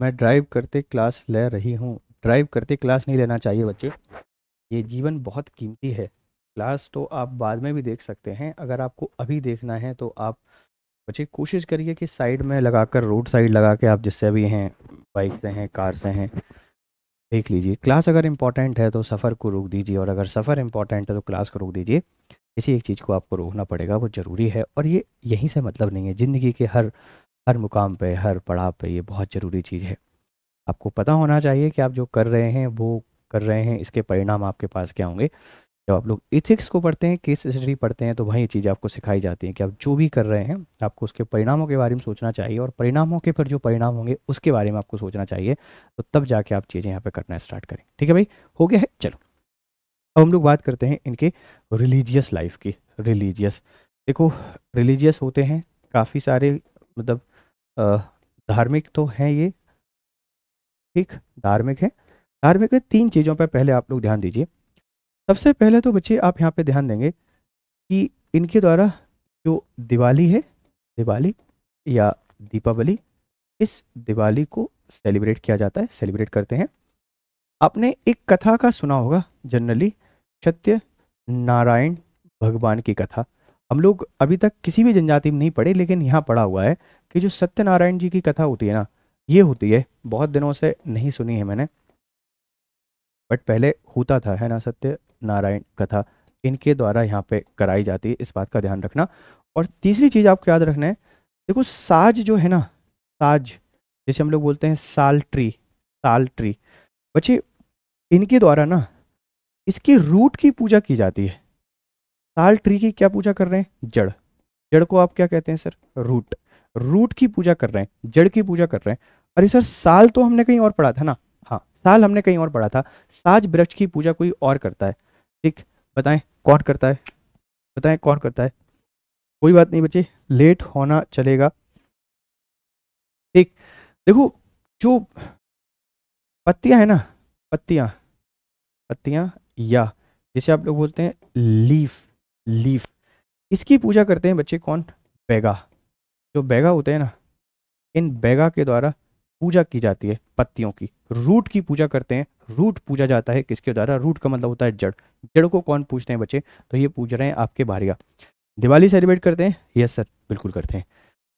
मैं ड्राइव करते क्लास ले रही हूँ। ड्राइव करते क्लास नहीं लेना चाहिए बच्चे, ये जीवन बहुत कीमती है। क्लास तो आप बाद में भी देख सकते हैं, अगर आपको अभी देखना है तो आप बच्चे कोशिश करिए कि साइड में लगाकर, रोड साइड लगा के, आप जिससे भी हैं, बाइक से हैं, कार से हैं, देख लीजिए। क्लास अगर इम्पॉर्टेंट है तो सफ़र को रोक दीजिए, और अगर सफ़र इम्पॉर्टेंट है तो क्लास को रोक दीजिए। किसी एक चीज़ को आपको रोकना पड़ेगा, वो ज़रूरी है। और ये यहीं से मतलब नहीं है, ज़िंदगी के हर मुकाम पर, हर पड़ाव पर ये बहुत ज़रूरी चीज़ है। आपको पता होना चाहिए कि आप जो कर रहे हैं वो कर रहे हैं, इसके परिणाम आपके पास क्या होंगे। जब आप लोग इथिक्स को पढ़ते हैं, केस स्टडी पढ़ते हैं, तो वही चीज़ आपको सिखाई जाती है कि आप जो भी कर रहे हैं आपको उसके परिणामों के बारे में सोचना चाहिए, और परिणामों के पर जो परिणाम होंगे उसके बारे में आपको सोचना चाहिए, तो तब जाके आप चीज़ें यहाँ पे करना स्टार्ट करें। ठीक है भाई, हो गया है। चलो अब हम लोग बात करते हैं इनके रिलीजियस लाइफ की। रिलीजियस, देखो रिलीजियस होते हैं काफ़ी सारे, मतलब धार्मिक तो हैं ये, ठीक, धार्मिक है। धार्मिक में तीन चीज़ों पर पहले आप लोग ध्यान दीजिए। सबसे पहले तो बच्चे आप यहाँ पे ध्यान देंगे कि इनके द्वारा जो दिवाली है, दिवाली या दीपावली, इस दिवाली को सेलिब्रेट किया जाता है, सेलिब्रेट करते हैं। आपने एक कथा का सुना होगा जनरली, सत्य नारायण भगवान की कथा। हम लोग अभी तक किसी भी जनजाति में नहीं पढ़े, लेकिन यहाँ पढ़ा हुआ है कि जो सत्यनारायण जी की कथा होती है ना, ये होती है, बहुत दिनों से नहीं सुनी है मैंने, बट पहले होता था, है ना, सत्य नारायण कथा इनके द्वारा यहाँ पे कराई जाती है, इस बात का ध्यान रखना। और तीसरी चीज़ आपको याद रखना है, देखो साज जो है ना, साज जैसे हम लोग बोलते हैं साल ट्री, साल ट्री, बच्चे इनके द्वारा ना इसकी रूट की पूजा की जाती है। साल ट्री की क्या पूजा कर रहे हैं? जड़, जड़ को आप क्या कहते हैं सर? रूट, रूट की पूजा कर रहे हैं, जड़ की पूजा कर रहे हैं। अरे सर साल तो हमने कहीं और पढ़ा था ना, साल हमने कहीं और पढ़ा था, साज वृक्ष की पूजा कोई और करता है, ठीक, बताएं कौन करता है, बताएं कौन करता है। कोई बात नहीं बच्चे, लेट होना चलेगा, देखो जो पत्तियां है ना, पत्तियां या जिसे आप लोग बोलते हैं लीफ, इसकी पूजा करते हैं बच्चे कौन? बैगा। जो बैगा होते हैं ना, इन बैगा के द्वारा पूजा की जाती है पत्तियों की। रूट की पूजा करते हैं, रूट पूजा जाता है किसके द्वारा? रूट का मतलब होता है जड़। जड़ को कौन पूजते हैं बच्चे? तो ये पूज रहे हैं आपके बहरिया। दिवाली सेलिब्रेट करते हैं? यस सर, बिल्कुल करते हैं।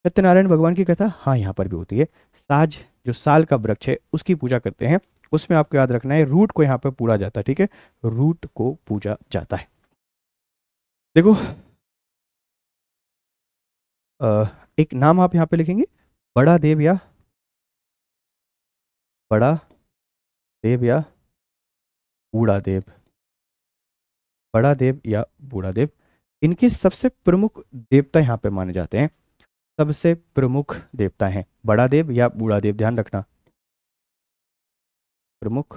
सत्यनारायण भगवान की कथा, हाँ यहाँ पर भी होती है। साज जो साल का वृक्ष है उसकी पूजा करते हैं, उसमें आपको याद रखना है रूट को यहाँ पर पूजा जाता है, ठीक है, रूट को पूजा जाता है। देखो एक नाम आप यहाँ पे लिखेंगे, बड़ा देव या बूढ़ा देव, इनके सबसे प्रमुख देवता यहाँ पे माने जाते हैं, सबसे प्रमुख देवता हैं बड़ा देव या बूढ़ा देव, ध्यान रखना प्रमुख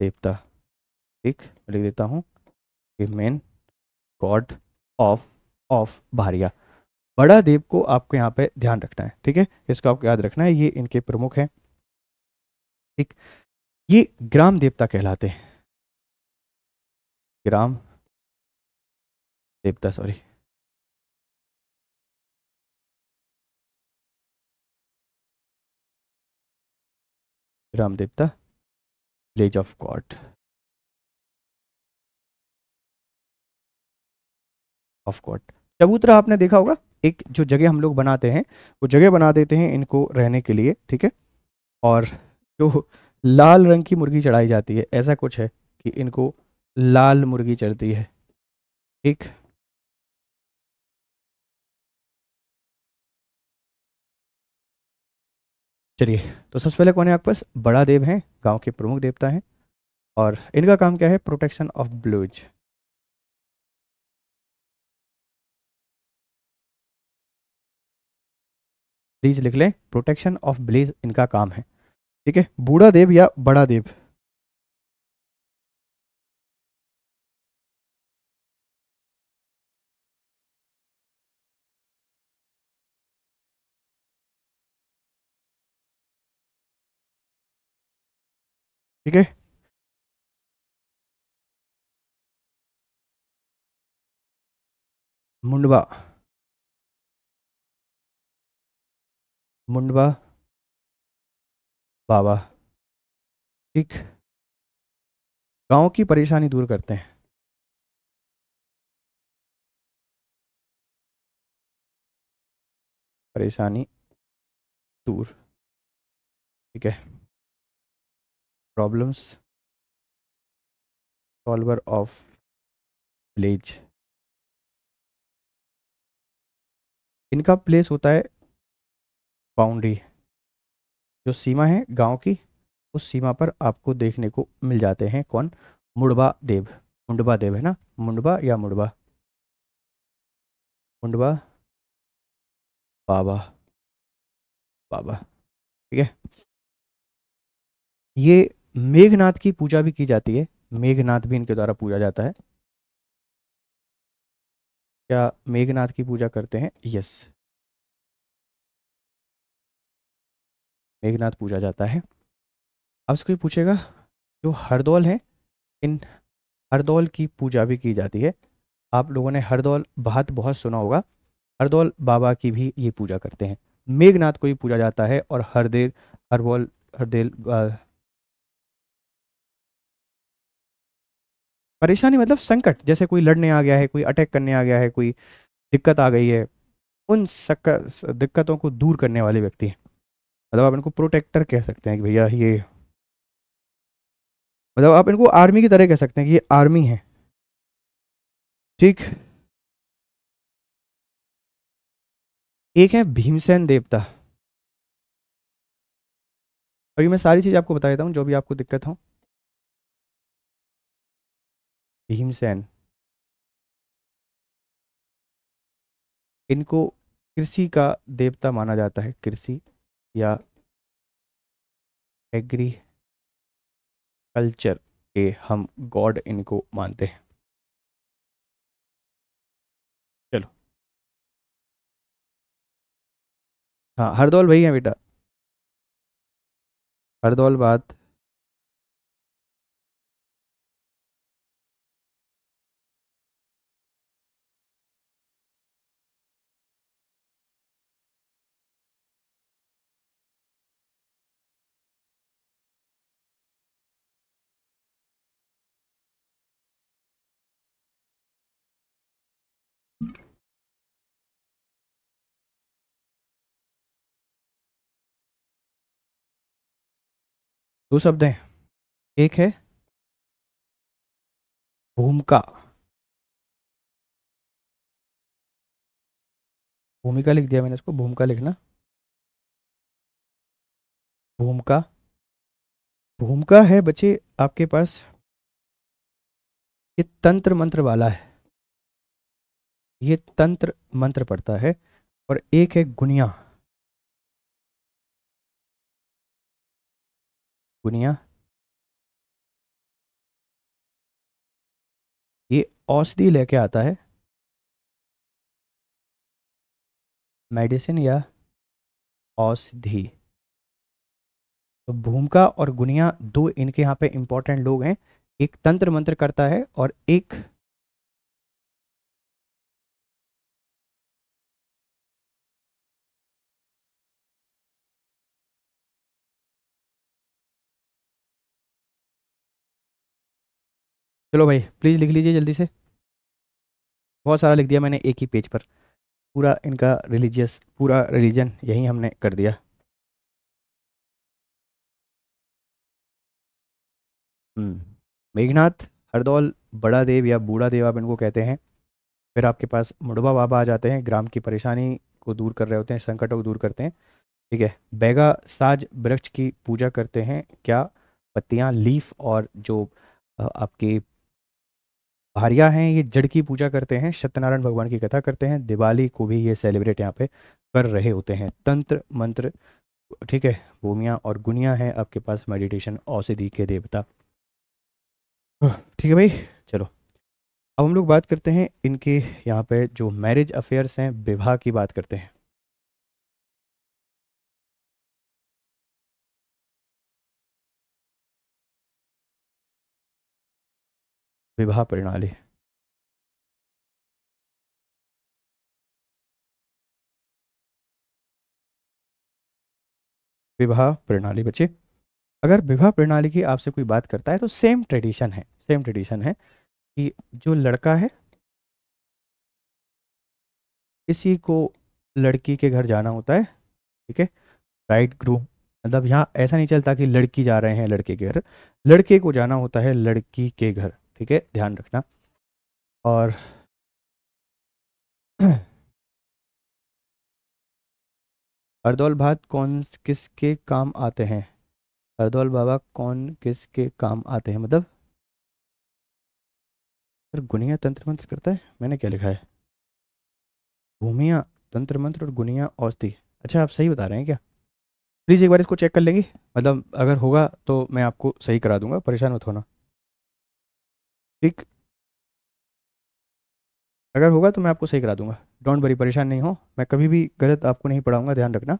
देवता। ठीक, मैं लिख देता हूँ main god of Bharia. Bada Dev को आपको यहाँ पे ध्यान रखना है, ठीक है, इसको आपको याद रखना है, ये इनके प्रमुख हैं। ठीक, ये ग्राम देवता कहलाते हैं, ग्राम देवता, सॉरी ग्राम देवता, विलेज ऑफ गॉड चबूतरा आपने देखा होगा, एक जो जगह हम लोग बनाते हैं वो जगह बना देते हैं इनको रहने के लिए, ठीक है, और जो लाल रंग की मुर्गी चढ़ाई जाती है, ऐसा कुछ है कि इनको लाल मुर्गी चढ़ती है। ठीक, चलिए, तो सबसे पहले कौन है आपके पास? बड़ा देव हैं, गांव के प्रमुख देवता हैं, और इनका काम क्या है? प्रोटेक्शन ऑफ विलेज, प्लीज लिख लें, प्रोटेक्शन ऑफ विलेज इनका काम है, ठीक है। बूढ़ा देव या बड़ा देव, ठीक है, मुंडवा, बाबा, ठीक, गांव की परेशानी दूर करते हैं। ठीक है, प्रॉब्लम्स सॉल्वर ऑफ विलेज, इनका प्लेस होता है बाउंड्री, जो सीमा है गांव की, उस सीमा पर आपको देखने को मिल जाते हैं कौन? मुंडवा देव। मुंडवा देव है ना, मुंडवा या मुंडवा, बाबा, ठीक है। ये मेघनाथ की पूजा भी की जाती है, मेघनाथ भी इनके द्वारा पूजा जाता है। क्या मेघनाथ की पूजा करते हैं? यस, मेघनाथ पूजा जाता है। अब उसको पूछेगा जो हरदौल है, इन हरदौल की पूजा भी की जाती है। आप लोगों ने हरदौल बात बहुत सुना होगा, हरदौल बाबा की भी ये पूजा करते हैं, मेघनाथ को ही पूजा जाता है। और हरदेल, हरबौल, हरदेल परेशानी मतलब संकट, जैसे कोई लड़ने आ गया है, कोई अटैक करने आ गया है, कोई दिक्कत आ गई है, उन दिक्कतों को दूर करने वाले व्यक्ति हैं, मतलब आप इनको प्रोटेक्टर कह सकते हैं कि भैया ये, मतलब आप इनको आर्मी की तरह कह सकते हैं कि ये आर्मी है। ठीक, एक है भीमसेन देवता। अभी मैं सारी चीज आपको बता देता हूं जो भी आपको दिक्कत हो। भीमसेन, इनको कृषि का देवता माना जाता है, कृषि या एग्रीकल्चर के हम गॉड इनको मानते हैं। चलो हाँ हरदौल वही है बेटा, हरदौल बात दो शब्द हैं, एक है भूमिका, भूमिका लिख दिया मैंने इसको, भूमिका लिखना, भूमिका। भूमिका है बच्चे आपके पास ये तंत्र मंत्र वाला है, ये तंत्र मंत्र पढ़ता है, और एक है गुनिया, गुनिया ये औषधि लेके आता है, मेडिसिन या औषधि। तो भूमिका और गुनिया दो इनके यहाँ पे इंपॉर्टेंट लोग हैं, एक तंत्र मंत्र करता है और एक चलो भाई प्लीज़ लिख लीजिए जल्दी से, बहुत सारा लिख दिया मैंने एक ही पेज पर, पूरा इनका रिलीजियस पूरा रिलीजन यही हमने कर दिया। मेघनाथ, हरदौल, बड़ा देव या बूढ़ा देव आप इनको कहते हैं। फिर आपके पास मुड़बा बाबा आ जाते हैं, ग्राम की परेशानी को दूर कर रहे होते हैं, संकटों को दूर करते हैं, ठीक है। बैगा साज वृक्ष की पूजा करते हैं, क्या पत्तियाँ लीफ, और जो आपके भारिया हैं ये जड़ की पूजा करते हैं, सत्यनारायण भगवान की कथा करते हैं, दिवाली को भी ये सेलिब्रेट यहाँ पे कर रहे होते हैं। तंत्र मंत्र ठीक है, भूमिया और गुनिया है आपके पास मेडिटेशन, औषधि के देवता, ठीक है भाई। चलो अब हम लोग बात करते हैं इनके यहाँ पे जो मैरिज अफेयर्स हैं, विवाह की बात करते हैं। विवाह प्रणाली बच्चे, अगर विवाह प्रणाली की आपसे कोई बात करता है तो सेम ट्रेडिशन है, कि जो लड़का है इसी को लड़की के घर जाना होता है, ठीक है। ब्राइड ग्रूम, मतलब यहाँ ऐसा नहीं चलता कि लड़की जा रहे हैं लड़के के घर, लड़के को जाना होता है लड़की के घर, ठीक है, ध्यान रखना। और हरदौल भात कौन किसके काम आते हैं, हरदौल बाबा कौन किसके काम आते हैं, मतलब सर गुनिया तंत्र मंत्र करता है, मैंने क्या लिखा है, भूमिया तंत्र मंत्र और गुनिया औषधि। अच्छा आप सही बता रहे हैं क्या, प्लीज़ एक बार इसको चेक कर लेंगे, मतलब अगर होगा तो मैं आपको सही करा दूंगा, परेशान मत होना, ठीक, अगर होगा तो मैं आपको सही करा दूंगा, डोंट वरी, परेशान नहीं हो, मैं कभी भी गलत आपको नहीं पढ़ाऊंगा, ध्यान रखना,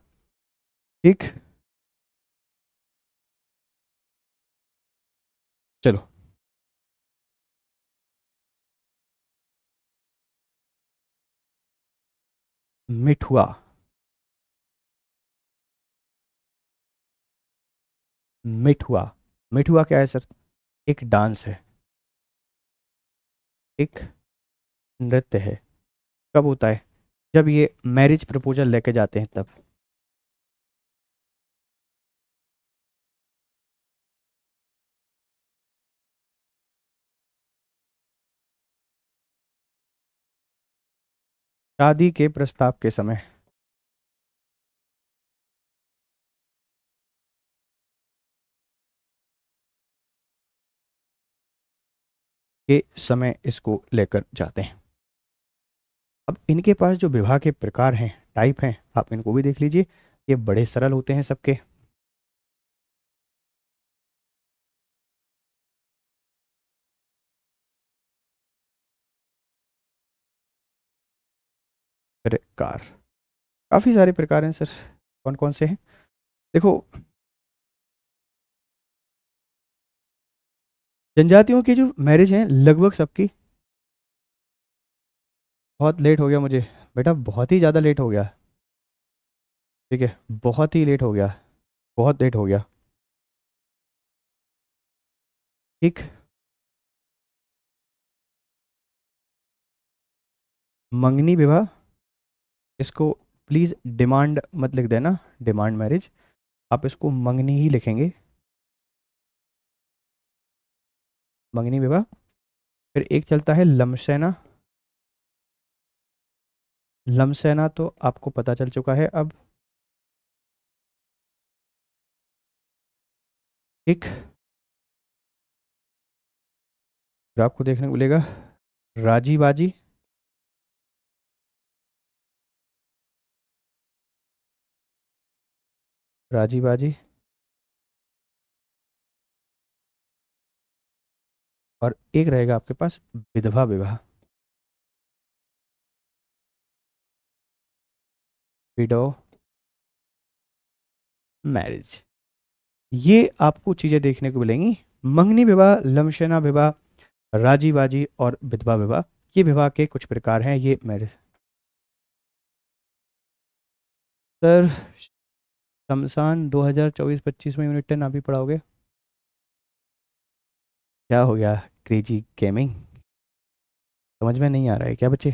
ठीक। चलो मिठुआ, मिठुआ क्या है सर, एक डांस है, एक नृत्य है। कब होता है, जब ये मैरिज प्रपोजल लेके जाते हैं तब, शादी के प्रस्ताव के समय। के समय इसको लेकर जाते हैं। अब इनके पास जो विवाह के प्रकार हैं, टाइप हैं, आप इनको भी देख लीजिए, ये बड़े सरल होते हैं सबके, प्रकार काफी सारे प्रकार हैं सर, कौन कौन से हैं देखो। जनजातियों की जो मैरिज हैं लगभग सबकी, बहुत लेट हो गया मुझे बेटा, बहुत ही ज़्यादा लेट हो गया, ठीक है, बहुत ही लेट हो गया, बहुत लेट हो गया, ठीक। मंगनी विवाह, इसको प्लीज़ डिमांड मत लिख देना, डिमांड मैरिज, आप इसको मंगनी ही लिखेंगे, मंगनी विवाह। फिर एक चलता है लमसेना, लमसेना तो आपको पता चल चुका है अब, ठीक, तो आपको देखने को मिलेगा। राजीबाजी, राजीबाजी, और एक रहेगा आपके पास विधवा विवाह, विडो मैरिज। ये आपको चीजें देखने को मिलेंगी, मंगनी विवाह, लमसेना विवाह, राजीबाजी और विधवा विवाह। ये विवाह के कुछ प्रकार हैं, ये मैरिज। सर शमशान 2024-25 में यूनिट 10 आप ही पढ़ाओगे, क्या हो गया क्रेजी गेमिंग, समझ में नहीं आ रहा है क्या बच्चे,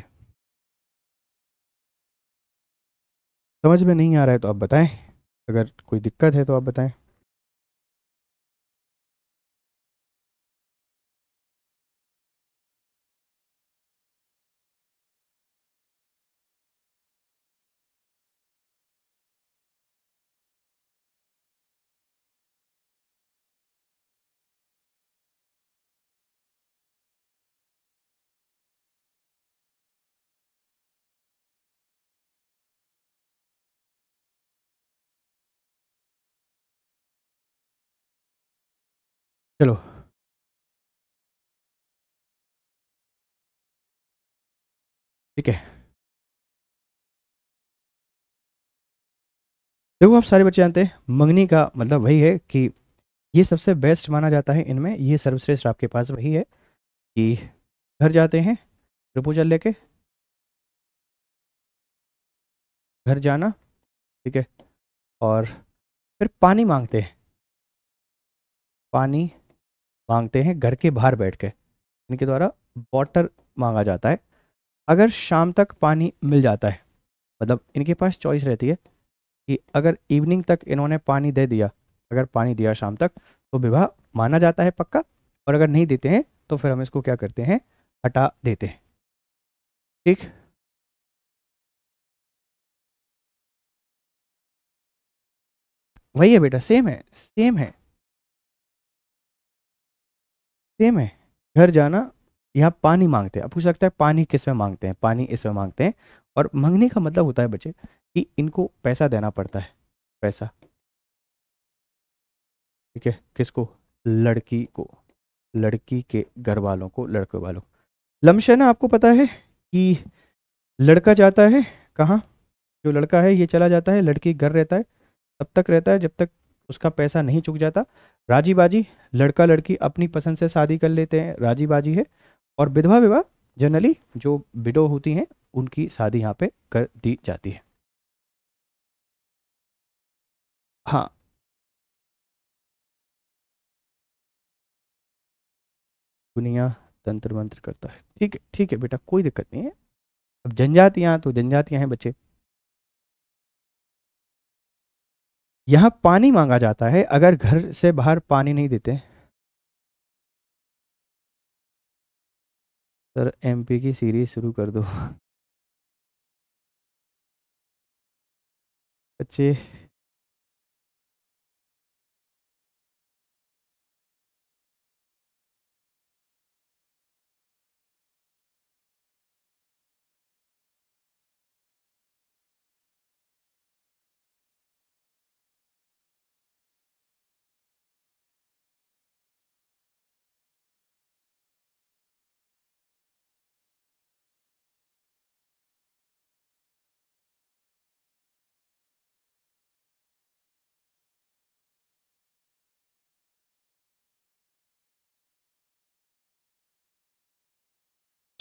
समझ में नहीं आ रहा है तो आप बताएं, अगर कोई दिक्कत है तो आप बताएं। चलो ठीक है, देखो आप सारे बच्चे जानते हैं मंगनी का मतलब वही है कि ये सबसे बेस्ट माना जाता है इनमें, ये सर्वश्रेष्ठ आपके पास वही है कि घर जाते हैं प्रपोजल लेके, घर जाना, ठीक है, और फिर पानी मांगते हैं, पानी मांगते हैं घर के बाहर बैठ के, इनके द्वारा वाटर मांगा जाता है। अगर शाम तक पानी मिल जाता है, मतलब इनके पास चॉइस रहती है कि अगर इवनिंग तक इन्होंने पानी दे दिया, अगर पानी दिया शाम तक तो विवाह माना जाता है पक्का, और अगर नहीं देते हैं तो फिर हम इसको क्या करते हैं, हटा देते हैं, ठीक। वही है बेटा, सेम है, सेम है, सेम है। घर जाना, यहाँ पानी मांगते हैं, आप पूछ सकते हैं पानी किस में मांगते हैं, पानी इसमें मांगते हैं। और मांगने का मतलब होता है बच्चे कि इनको पैसा देना पड़ता है, पैसा, ठीक है, किसको, लड़की को, लड़की के घर वालों को, लड़के वालों। लमशना आपको पता है कि लड़का जाता है कहाँ, जो लड़का है ये चला जाता है, लड़की घर रहता है तब तक रहता है जब तक उसका पैसा नहीं चुक जाता। राजीबाजी, लड़का लड़की अपनी पसंद से शादी कर लेते हैं, राजीबाजी है। और विधवा विवाह, जनरली जो विडो होती हैं उनकी शादी यहाँ पे कर दी जाती है। हाँ दुनिया तंत्र मंत्र करता है, ठीक है, ठीक है बेटा, कोई दिक्कत नहीं है। अब जनजातियाँ तो जनजातियाँ हैं बच्चे, यहाँ पानी मांगा जाता है। अगर घर से बाहर पानी नहीं देते, सर एमपी की सीरीज शुरू कर दो बच्चे,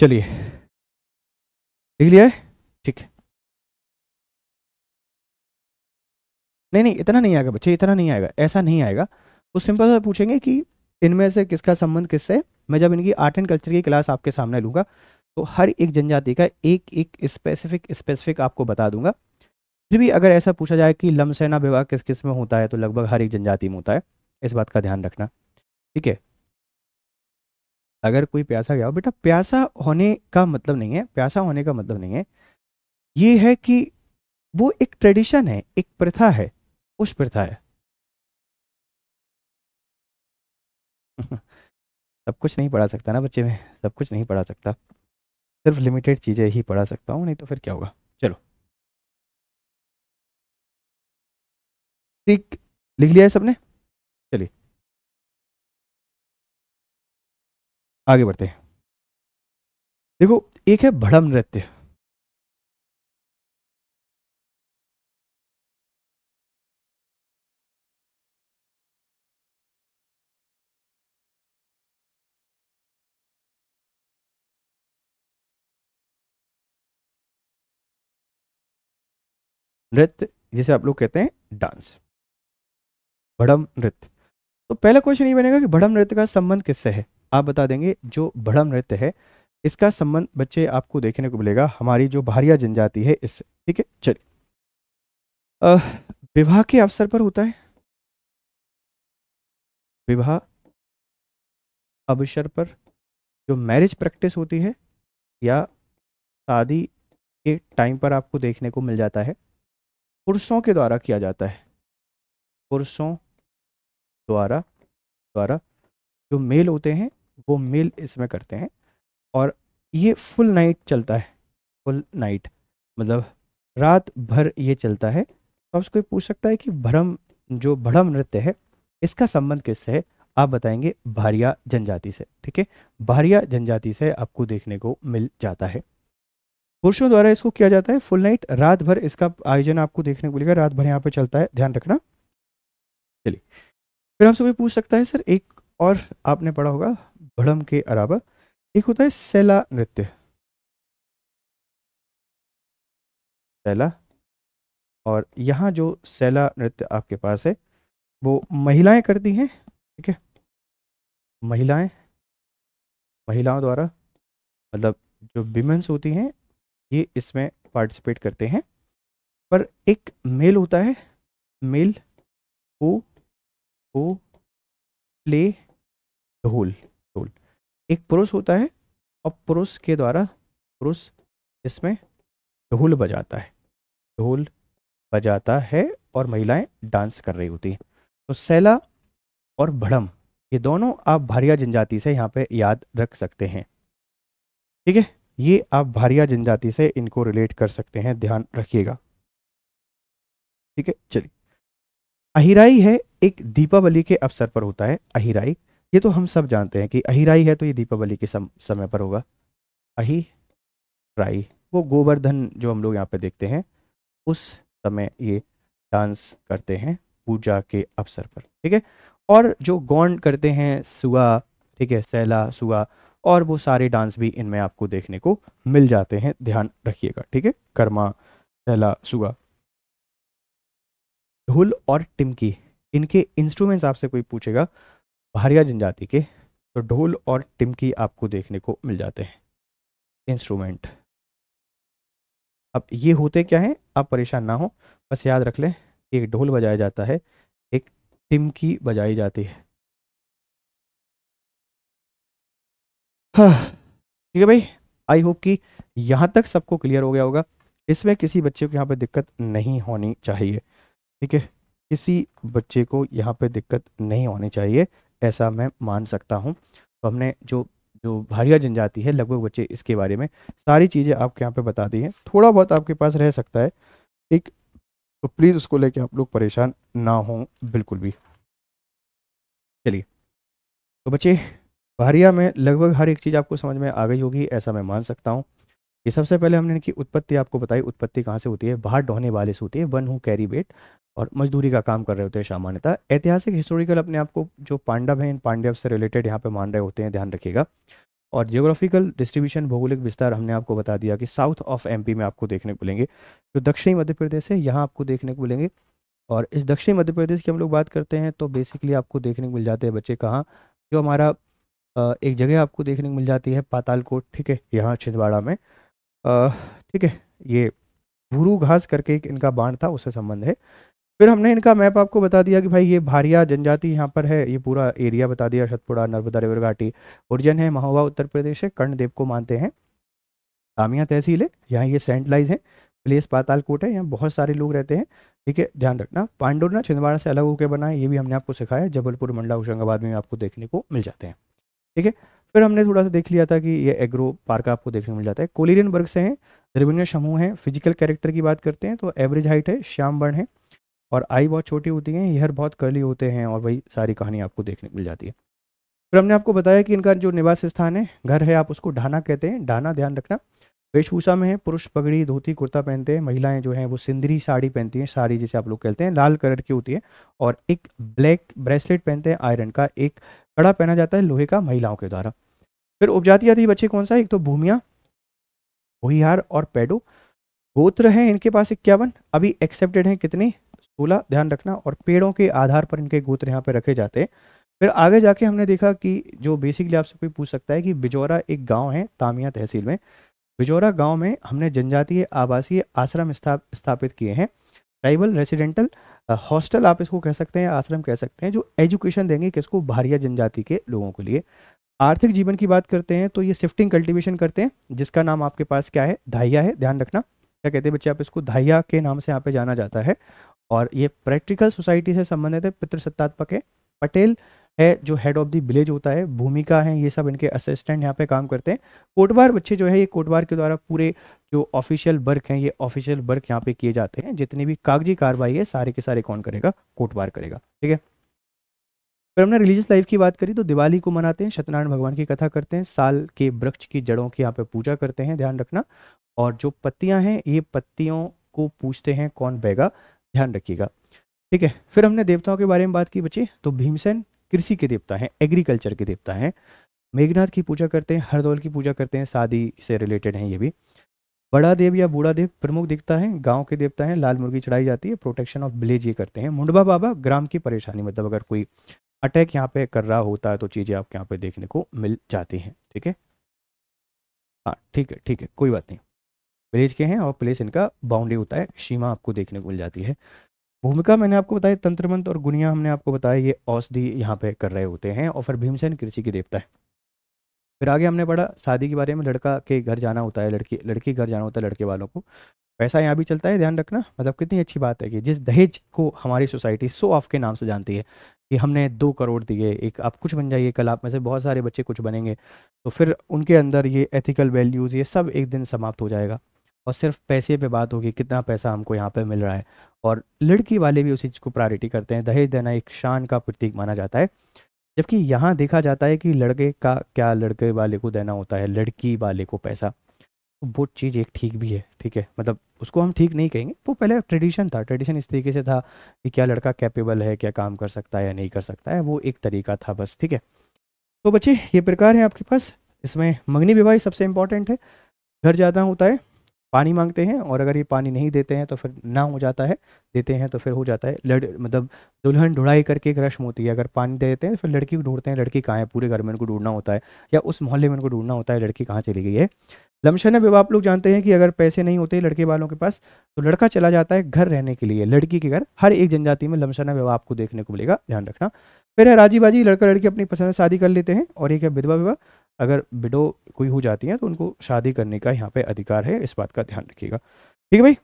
चलिए लिख लिया है, ठीक है। नहीं नहीं इतना नहीं आएगा बच्चे, इतना नहीं आएगा, ऐसा नहीं आएगा। वो सिंपल सा पूछेंगे कि इनमें से किसका संबंध किससे। मैं जब इनकी आर्ट एंड कल्चर की क्लास आपके सामने लूँगा तो हर एक जनजाति का एक एक स्पेसिफिक आपको बता दूंगा। फिर भी अगर ऐसा पूछा जाए कि लमसेना विवाह किस किस में होता है तो लगभग हर एक जनजाति में होता है, इस बात का ध्यान रखना, ठीक है। अगर कोई प्यासा गया हो, बेटा प्यासा होने का मतलब नहीं है, प्यासा होने का मतलब नहीं है, ये है कि वो एक ट्रेडिशन है, एक प्रथा है, उस प्रथा है। सब कुछ नहीं पढ़ा सकता ना बच्चे में, सब कुछ नहीं पढ़ा सकता, सिर्फ लिमिटेड चीज़ें ही पढ़ा सकता हूँ, नहीं तो फिर क्या होगा। चलो ठीक, लिख लिया है सबने, चलिए आगे बढ़ते हैं। देखो एक है भड़म नृत्य, नृत्य जिसे आप लोग कहते हैं डांस, भड़म नृत्य। तो पहला क्वेश्चन ये बनेगा कि भड़म नृत्य का संबंध किससे है, आप बता देंगे जो भड़म नृत्य है इसका संबंध बच्चे आपको देखने को मिलेगा हमारी जो भारिया जनजाति है इससे, ठीक है। चलिए विवाह के अवसर पर होता है, विवाह अवसर पर जो मैरिज प्रैक्टिस होती है या शादी के टाइम पर आपको देखने को मिल जाता है, पुरुषों के द्वारा किया जाता है, पुरुषों द्वारा जो मेल होते हैं वो मेल इसमें करते हैं। और ये फुल नाइट चलता है, फुल नाइट मतलब रात भर ये चलता है। तो आपसे कोई पूछ सकता है कि भड़म जो भड़म नृत्य है इसका संबंध किससे है, आप बताएंगे भारिया जनजाति से, ठीक है। भारिया जनजाति से आपको देखने को मिल जाता है, पुरुषों द्वारा इसको किया जाता है, फुल नाइट रात भर इसका आयोजन आपको देखने को मिलेगा, रात भर यहाँ पे चलता है, ध्यान रखना। चलिए फिर आपसे कोई पूछ सकता है सर एक और आपने पढ़ा होगा भड़म के अलावा एक होता है सैला नृत्य, सैला, और यहाँ जो सैला नृत्य आपके पास है वो महिलाएं करती हैं, ठीक है। महिलाओं द्वारा मतलब जो विमेंस होती हैं ये इसमें पार्टिसिपेट करते हैं, पर एक मेल होता है, मेल वो प्ले ढोल, एक पुरुष होता है और पुरुष के द्वारा पुरुष इसमें ढोल बजाता है, और महिलाएं डांस कर रही होती हैं। तो सैला और भड़म ये दोनों आप भारिया जनजाति से यहाँ पे याद रख सकते हैं, ठीक है। ये आप भारिया जनजाति से इनको रिलेट कर सकते हैं, ध्यान रखिएगा, ठीक है। चलिए अहिराई है, एक दीपावली के अवसर पर होता है अहिराई, ये तो हम सब जानते हैं कि अहिराई है तो ये दीपावली के समय पर होगा। अहिराई वो गोवर्धन जो हम लोग यहाँ पे देखते हैं उस समय ये डांस करते हैं पूजा के अवसर पर, ठीक है। और जो गोंड करते हैं सुआ, ठीक है, सैला सुआ, और वो सारे डांस भी इनमें आपको देखने को मिल जाते हैं, ध्यान रखिएगा, ठीक है। कर्मा सैला सुगा ढोल और टिमकी, इनके इंस्ट्रूमेंट्स आपसे कोई पूछेगा भारिया जनजाति के तो ढोल और टिमकी आपको देखने को मिल जाते हैं इंस्ट्रूमेंट। अब ये होते क्या हैं, आप परेशान ना हो, बस याद रख लें, एक ढोल बजाया जाता है, एक टिमकी बजाई जाती है, हाँ, ठीक है भाई। आई होप कि यहाँ तक सबको क्लियर हो गया होगा, इसमें किसी बच्चे को यहाँ पे दिक्कत नहीं होनी चाहिए, ठीक है, किसी बच्चे को यहाँ पे दिक्कत नहीं होनी चाहिए, ऐसा मैं मान सकता हूँ। तो हमने जो भारिया जनजाति है लगभग बच्चे इसके बारे में सारी चीज़ें आपके यहाँ पे बता दी हैं, थोड़ा बहुत आपके पास रह सकता है एक, तो प्लीज़ उसको लेके आप लोग परेशान ना हों बिल्कुल भी। चलिए तो बच्चे भारिया में लगभग हर एक चीज़ आपको समझ में आ गई होगी, ऐसा मैं मान सकता हूँ। ये सबसे पहले हमने इनकी उत्पत्ति आपको बताई, उत्पत्ति कहाँ से होती है, बाहर ढोने वाले से होती है, वन हु कैरी वेट और मजदूरी का काम कर रहे होते हैं सामान्यतः। ऐतिहासिक हिस्टोरिकल अपने आपको जो पांडव हैं इन पांडव से रिलेटेड यहाँ पे मान रहे होते हैं, ध्यान रखिएगा। और जियोग्राफिकल डिस्ट्रीब्यूशन भौगोलिक विस्तार हमने आपको बता दिया कि साउथ ऑफ एमपी में आपको देखने को मिलेंगे, जो दक्षिणी मध्य प्रदेश है यहाँ आपको देखने को मिलेंगे। और इस दक्षिणी मध्य प्रदेश की हम लोग बात करते हैं तो बेसिकली आपको देखने को मिल जाते हैं बच्चे कहाँ, जो हमारा एक जगह आपको देखने को मिल जाती है पातालकोट, ठीक है, यहाँ छिंदवाड़ा में, ठीक है, ये भूरू घास करके एक इनका बाण था उससे संबंध है। फिर हमने इनका मैप आपको बता दिया कि भाई ये भारिया जनजाति यहाँ पर है, ये पूरा एरिया बता दिया, सतपुड़ा नर्मदा रिवर घाटी ओरिजिन है, महोबा उत्तर प्रदेश है, कर्णदेव को मानते हैं, तामिया तहसील है, यहाँ ये सेंट्रलाइज है, प्लेस पातालकोट है, यहाँ बहुत सारे लोग रहते हैं, ठीक है, ध्यान रखना। पांडुर्ना छिंदवाड़ा से अलग होकर बना है, ये भी हमने आपको सिखाया, जबलपुर मंडला होशंगाबाद में आपको देखने को मिल जाते हैं, ठीक है। फिर हमने थोड़ा सा देख लिया था कि ये एग्रो पार्क आपको देखने को मिल जाता है, कोलिरियन वर्ग से हैं, द्रविणीय समूह हैं। फिजिकल कैरेक्टर की बात करते हैं तो एवरेज हाइट है, श्याम वर्ण है और आई बहुत छोटी होती हैं, हेयर बहुत कर्ली होते हैं और वही सारी कहानी आपको देखने को मिल जाती है। फिर हमने आपको बताया कि इनका जो निवास स्थान है, घर है, आप उसको ढाना कहते हैं, ढाना ध्यान रखना। वेशभूषा में है, पुरुष पगड़ी धोती कुर्ता पहनते हैं, महिलाएं जो हैं वो सिंदरी साड़ी पहनती हैं, साड़ी जिसे आप लोग कहते हैं, लाल कलर की होती है, और एक ब्लैक ब्रेसलेट पहनते हैं आयरन का, एक कड़ा पहना जाता है लोहे का महिलाओं के द्वारा। फिर उपजाति आदि बच्चे कौन सा, एक तो भूमिया, भूहिहार और पेडो। गोत्र हैं इनके पास 51, अभी एक्सेप्टेड हैं कितने, 16, ध्यान रखना, और पेड़ों के आधार पर इनके गोत्र यहाँ पे रखे जाते हैं। फिर आगे जाके हमने देखा कि जो बेसिकली आपसे कोई पूछ सकता है कि बिजौरा एक गाँव है तामिया तहसील में, बिजौरा गांव में हमने जनजातीय आवासीय आश्रम स्थापित किए हैं, ट्राइबल रेसिडेंटल हॉस्टल आप इसको कह सकते हैं, आश्रम कह सकते हैं, जो एजुकेशन देंगे किसको, भारिया जनजाति के लोगों के लिए। आर्थिक जीवन की बात करते हैं तो ये शिफ्टिंग कल्टीवेशन करते हैं, जिसका नाम आपके पास क्या है, धाइया है, ध्यान रखना, क्या कहते हैं बच्चे आप इसको, धाइया के नाम से यहाँ पे जाना जाता है। और ये प्रैक्टिकल सोसाइटी से संबंधित है, पितृसत्तात्मक है, पटेल है जो हेड ऑफ द विलेज होता है, भूमिका है, ये सब इनके असिस्टेंट यहाँ पे काम करते हैं। कोटवार बच्चे जो है ये कोटवार के द्वारा पूरे जो ऑफिशियल वर्क हैं, ये ऑफिशियल वर्क यहाँ पे किए जाते हैं, जितनी भी कागजी कार्रवाई है सारे के सारे कौन करेगा, कोटवार करेगा, ठीक है। फिर हमने रिलीजियस लाइफ की बात करी तो दिवाली को मनाते हैं, सत्यनारायण भगवान की कथा करते हैं, साल के वृक्ष की जड़ों की यहाँ पे पूजा करते हैं, ध्यान रखना, और जो पत्तियां हैं ये पत्तियों को पूछते हैं कौन बेगा, ध्यान रखिएगा, ठीक है। फिर हमने देवताओं के बारे में बात की बच्चे तो भीमसेन कृषि के देवता हैं, एग्रीकल्चर के देवता हैं, मेघनाथ की पूजा करते हैं, हरदौल की पूजा करते हैं, शादी से रिलेटेड हैं ये भी। बड़ा देव या बूढ़ा देव प्रमुख दिखता है, गांव के देवता हैं, लाल मुर्गी चढ़ाई जाती है, प्रोटेक्शन ऑफ विलेज ये करते हैं। मुंडवा बाबा ग्राम की परेशानी, मतलब अगर कोई अटैक यहाँ पे कर रहा होता है तो चीजें आपके यहाँ पे देखने को मिल जाती हैं, ठीक है, हाँ ठीक है, ठीक है, कोई बात नहीं, विलेज के हैं और प्लेस इनका बाउंड्री होता है, सीमा आपको देखने को मिल जाती है। भूमिका मैंने आपको बताया तंत्रमंत्र और गुनिया हमने आपको बताया ये औषधि यहाँ पे कर रहे होते हैं, और फिर भीमसेन कृषि के देवता है। फिर आगे हमने पढ़ा शादी के बारे में, लड़का के घर जाना होता है, लड़की घर जाना होता है, लड़के वालों को पैसा यहाँ भी चलता है, ध्यान रखना, मतलब कितनी अच्छी बात है कि जिस दहेज को हमारी सोसाइटी शो ऑफ के नाम से जानती है कि हमने 2 करोड़ दिए, एक आप कुछ बन जाइए, कल आप में से बहुत सारे बच्चे कुछ बनेंगे, तो फिर उनके अंदर ये एथिकल वैल्यूज़ ये सब एक दिन समाप्त हो जाएगा और सिर्फ पैसे पे बात होगी, कितना पैसा हमको यहाँ पे मिल रहा है। और लड़की वाले भी उस चीज़ को प्रायोरिटी करते हैं, दहेज देना एक शान का प्रतीक माना जाता है, जबकि यहाँ देखा जाता है कि लड़के का क्या लड़के वाले को देना होता है, लड़की वाले को पैसा, तो वो चीज़ एक ठीक भी है, ठीक है, मतलब उसको हम ठीक नहीं कहेंगे, वो पहले ट्रेडिशन था, ट्रेडिशन इस तरीके से था कि क्या लड़का कैपेबल है, क्या काम कर सकता है या नहीं कर सकता है, वो एक तरीका था बस, ठीक है। तो बच्चे ये प्रकार है आपके पास, इसमें मंगनी विवाह सबसे इम्पॉर्टेंट है, घर ज़्यादा होता है, पानी मांगते हैं और अगर ये पानी नहीं देते हैं तो फिर ना हो जाता है, देते हैं तो फिर हो जाता है, मतलब दुल्हन ढुढ़ाई करके एक रस्म होती है, अगर पानी दे देते हैं फिर लड़की को ढूंढते हैं, लड़की कहाँ है, पूरे घर में उनको ढूंढना होता है या उस मोहल्ले में उनको ढूंढना होता है लड़की कहाँ चली गई है। लमशन विवाह आप लोग जानते हैं कि अगर पैसे नहीं होते लड़के वालों के पास तो लड़का चला जाता है घर रहने के लिए, लड़की के घर, हर एक जनजाति में लमशन विवाह आपको देखने को मिलेगा, ध्यान रखना। फिर है राजीबाजी, लड़का लड़की अपनी पसंद से शादी कर लेते हैं, और एक है विधवा विवाह, अगर विडो कोई हो जाती है तो उनको शादी करने का यहाँ पे अधिकार है, इस बात का ध्यान रखिएगा, ठीक है भाई।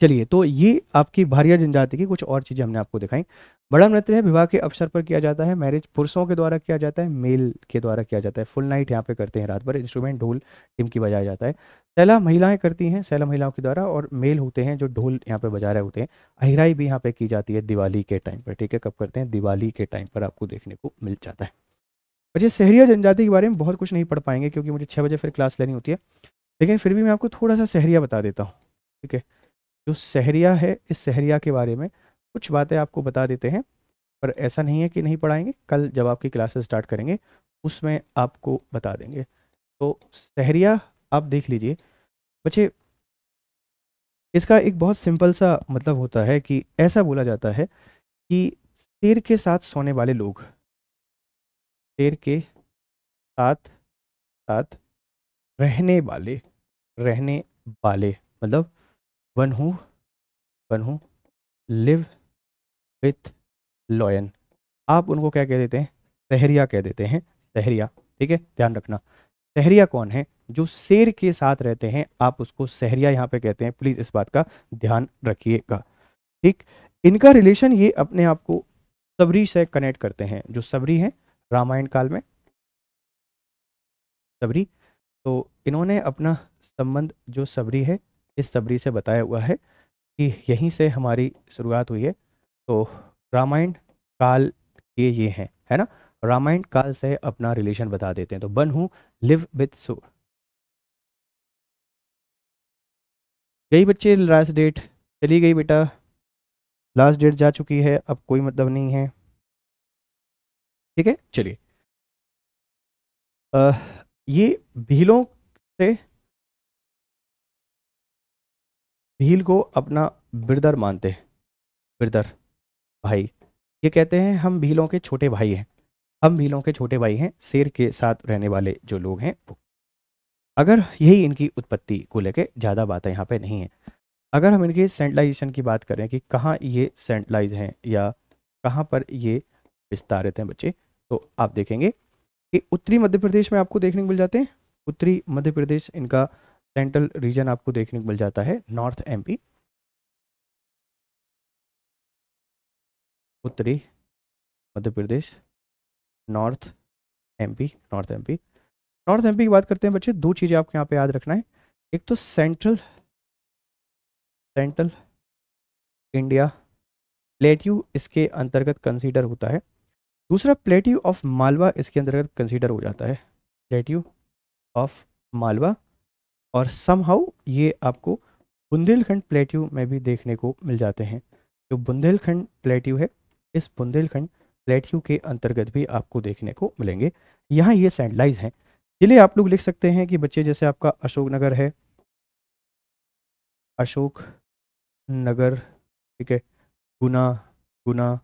चलिए तो ये आपकी भारिया जनजाति की कुछ और चीज़ें हमने आपको दिखाई। बड़ा नृत्य है, विवाह के अवसर पर किया जाता है, मैरिज पुरुषों के द्वारा किया जाता है, मेल के द्वारा किया जाता है, फुल नाइट यहाँ पे करते हैं, रात भर इंस्ट्रूमेंट ढोल टिमकी बजाया जाता है। सैला महिलाएं करती हैं, सैला महिलाओं के द्वारा, और मेल होते हैं जो ढोल यहाँ पे बजा रहे होते हैं। अहिराई भी यहाँ पे की जाती है दिवाली के टाइम पर, ठीक है, कब करते हैं, दिवाली के टाइम पर आपको देखने को मिल जाता है। बच्चे सहरिया जनजाति के बारे में बहुत कुछ नहीं पढ़ पाएंगे क्योंकि मुझे 6 बजे फिर क्लास लेनी होती है, लेकिन फिर भी मैं आपको थोड़ा सा सहरिया बता देता हूँ, ठीक है। जो सहरिया है इस सहरिया के बारे में कुछ बातें आपको बता देते हैं। पर ऐसा नहीं है कि नहीं पढ़ाएंगे, कल जब आपकी क्लासेस स्टार्ट करेंगे उसमें आपको बता देंगे। तो सहरिया आप देख लीजिए बच्चे, इसका एक बहुत सिंपल सा मतलब होता है कि ऐसा बोला जाता है कि शेर के साथ सोने वाले लोग, शेर के साथ साथ रहने वाले मतलब one who live with lion, आप उनको क्या कह देते हैं, सहरिया कह देते हैं, सहरिया। ठीक है, ध्यान रखना सहरिया कौन है, जो शेर के साथ रहते हैं आप उसको सहरिया यहाँ पे कहते हैं, प्लीज इस बात का ध्यान रखिएगा। ठीक, इनका रिलेशन ये अपने आप को सबरी से कनेक्ट करते हैं, जो सबरी हैं रामायण काल में सबरी, तो इन्होंने अपना संबंध जो सबरी है इस सबरी से बताया हुआ है कि यहीं से हमारी शुरुआत हुई है। तो रामायण काल के ये हैं, है ना, रामायण काल से अपना रिलेशन बता देते हैं। तो वन हूँ लिव विथ, सो यही बच्चे लास्ट डेट चली गई बेटा, लास्ट डेट जा चुकी है, अब कोई मतलब नहीं है। ठीक है, चलिए ये भीलों से, भील को अपना बिरदर मानते हैं, बिरदर भाई, ये कहते हैं हम भीलों के छोटे भाई हैं, हम भीलों के छोटे भाई हैं, शेर के साथ रहने वाले जो लोग हैं। अगर यही इनकी उत्पत्ति को लेके ज़्यादा बातें यहाँ पे नहीं है। अगर हम इनके सेंट्रलाइजेशन की बात करें कि कहाँ ये सेंट्रलाइज हैं या कहाँ पर ये विस्तारित हैं बच्चे, तो आप देखेंगे कि उत्तरी मध्य प्रदेश में आपको देखने को मिल जाते हैं, उत्तरी मध्य प्रदेश इनका सेंट्रल रीजन आपको देखने को मिल जाता है, नॉर्थ एमपी, उत्तरी मध्य प्रदेश, नॉर्थ एमपी की बात करते हैं बच्चे। दो चीज़ें आपको यहाँ पे याद रखना है, एक तो सेंट्रल इंडिया प्लेट्यू इसके अंतर्गत कंसीडर होता है, दूसरा प्लेट्यू ऑफ मालवा इसके अंतर्गत कंसीडर हो जाता है, प्लेट्यू ऑफ मालवा, और समहाउ ये आपको बुंदेलखंड प्लेट्यू में भी देखने को मिल जाते हैं। जो बुंदेलखंड प्लेट्यू है इस बुंदेलखंड प्लेट्यू के अंतर्गत भी आपको देखने को मिलेंगे, यहाँ ये सेंट्रलाइज हैं। जिले आप लोग लिख सकते हैं कि बच्चे जैसे आपका अशोकनगर है, अशोकनगर, ठीक है, गुना,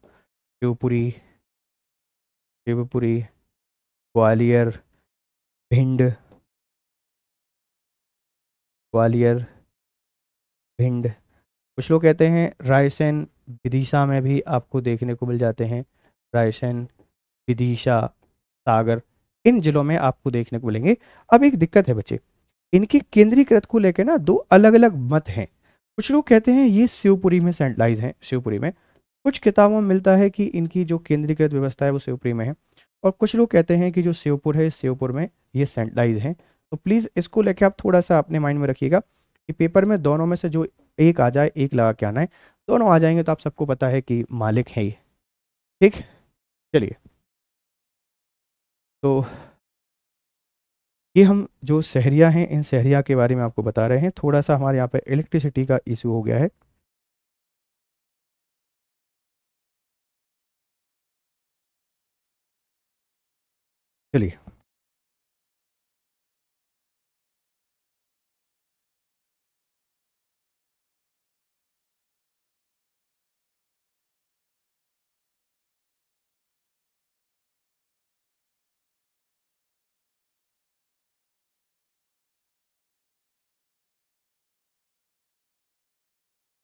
शिवपुरी, ग्वालियर, भिंड, कुछ लोग कहते हैं रायसेन, विदिशा में भी आपको देखने को मिल जाते हैं, रायसेन, विदिशा, सागर, इन जिलों में आपको देखने को मिलेंगे। अब एक दिक्कत है बच्चे, इनके केंद्रीकृत को लेकर ना दो अलग अलग मत हैं। कुछ लोग कहते हैं ये शिवपुरी में सेंट्रलाइज हैं, शिवपुरी में, कुछ किताबों में मिलता है कि इनकी जो केंद्रीकृत व्यवस्था है वो शिवपुरी में है, और कुछ लोग कहते हैं कि जो शिवपुर है शिवपुर में ये सेंट्रलाइज हैं। तो प्लीज़ इसको लेकर आप थोड़ा सा अपने माइंड में रखिएगा कि पेपर में दोनों में से जो एक आ जाए, एक लगा के आना है, दोनों आ जाएंगे तो आप सबको पता है कि मालिक है ये। ठीक, चलिए तो ये हम जो सहरिया हैं इन सहरिया के बारे में आपको बता रहे हैं। थोड़ा सा हमारे यहाँ पे इलेक्ट्रिसिटी का इशू हो गया है, चलिए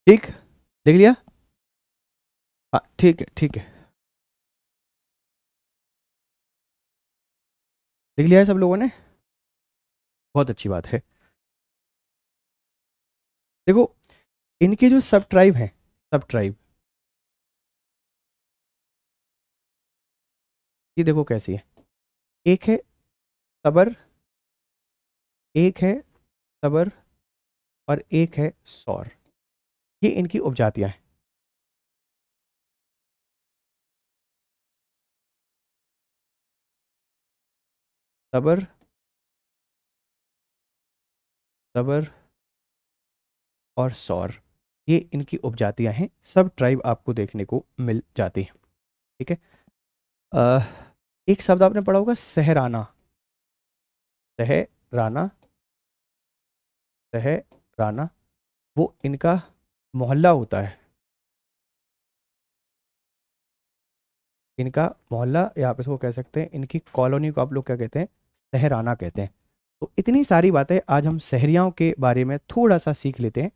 ठीक, देख लिया, हाँ ठीक है, ठीक है, देख लिया है सब लोगों ने, बहुत अच्छी बात है। देखो इनके जो सब ट्राइब हैं ये देखो कैसी है, एक है सबर और एक है सौर, ये इनकी उपजातियां हैं। सबर और सौर ये इनकी उपजातियां हैं, सब ट्राइब आपको देखने को मिल जाती हैं। ठीक है। एक शब्द आपने पढ़ा होगा सहराना, सहराना, सहराना, वो इनका मोहल्ला होता है, इनका मोहल्ला या आप इसको कह सकते हैं इनकी कॉलोनी को आप लोग क्या कहते हैं, सहराना कहते हैं। तो इतनी सारी बातें आज हम सहरियाओं के बारे में थोड़ा सा सीख लेते हैं।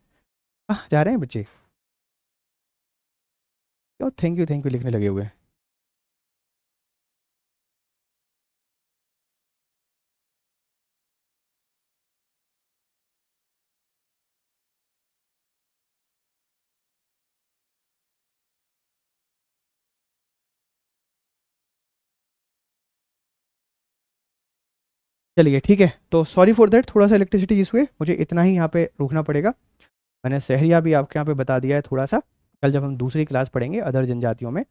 कहाँ जा रहे हैं बच्चे, क्यों थैंक यू लिखने लगे हुए हैं? चलिए ठीक है, तो सॉरी फॉर दैट, थोड़ा सा इलेक्ट्रिसिटी इशू है, मुझे इतना ही यहाँ पे रुकना पड़ेगा। मैंने सहरिया भी आपके यहाँ पे बता दिया है थोड़ा सा, कल जब हम दूसरी क्लास पढ़ेंगे अदर जनजातियों में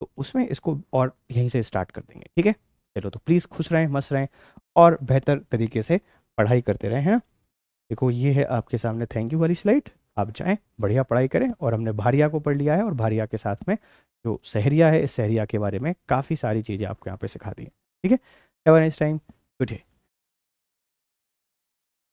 तो उसमें इसको और यहीं से स्टार्ट कर देंगे, ठीक है। चलो तो प्लीज़ खुश रहें, मस्त रहें और बेहतर तरीके से पढ़ाई करते रहें, है ना। देखो ये है आपके सामने थैंक यू वाली स्लाइड, आप जाएँ बढ़िया पढ़ाई करें। और हमने भारिया को पढ़ लिया है और भारिया के साथ में जो सहरिया है, इस सहरिया के बारे में काफ़ी सारी चीज़ें आपको यहाँ पर सिखा दी हैं, ठीक है। Next time good day.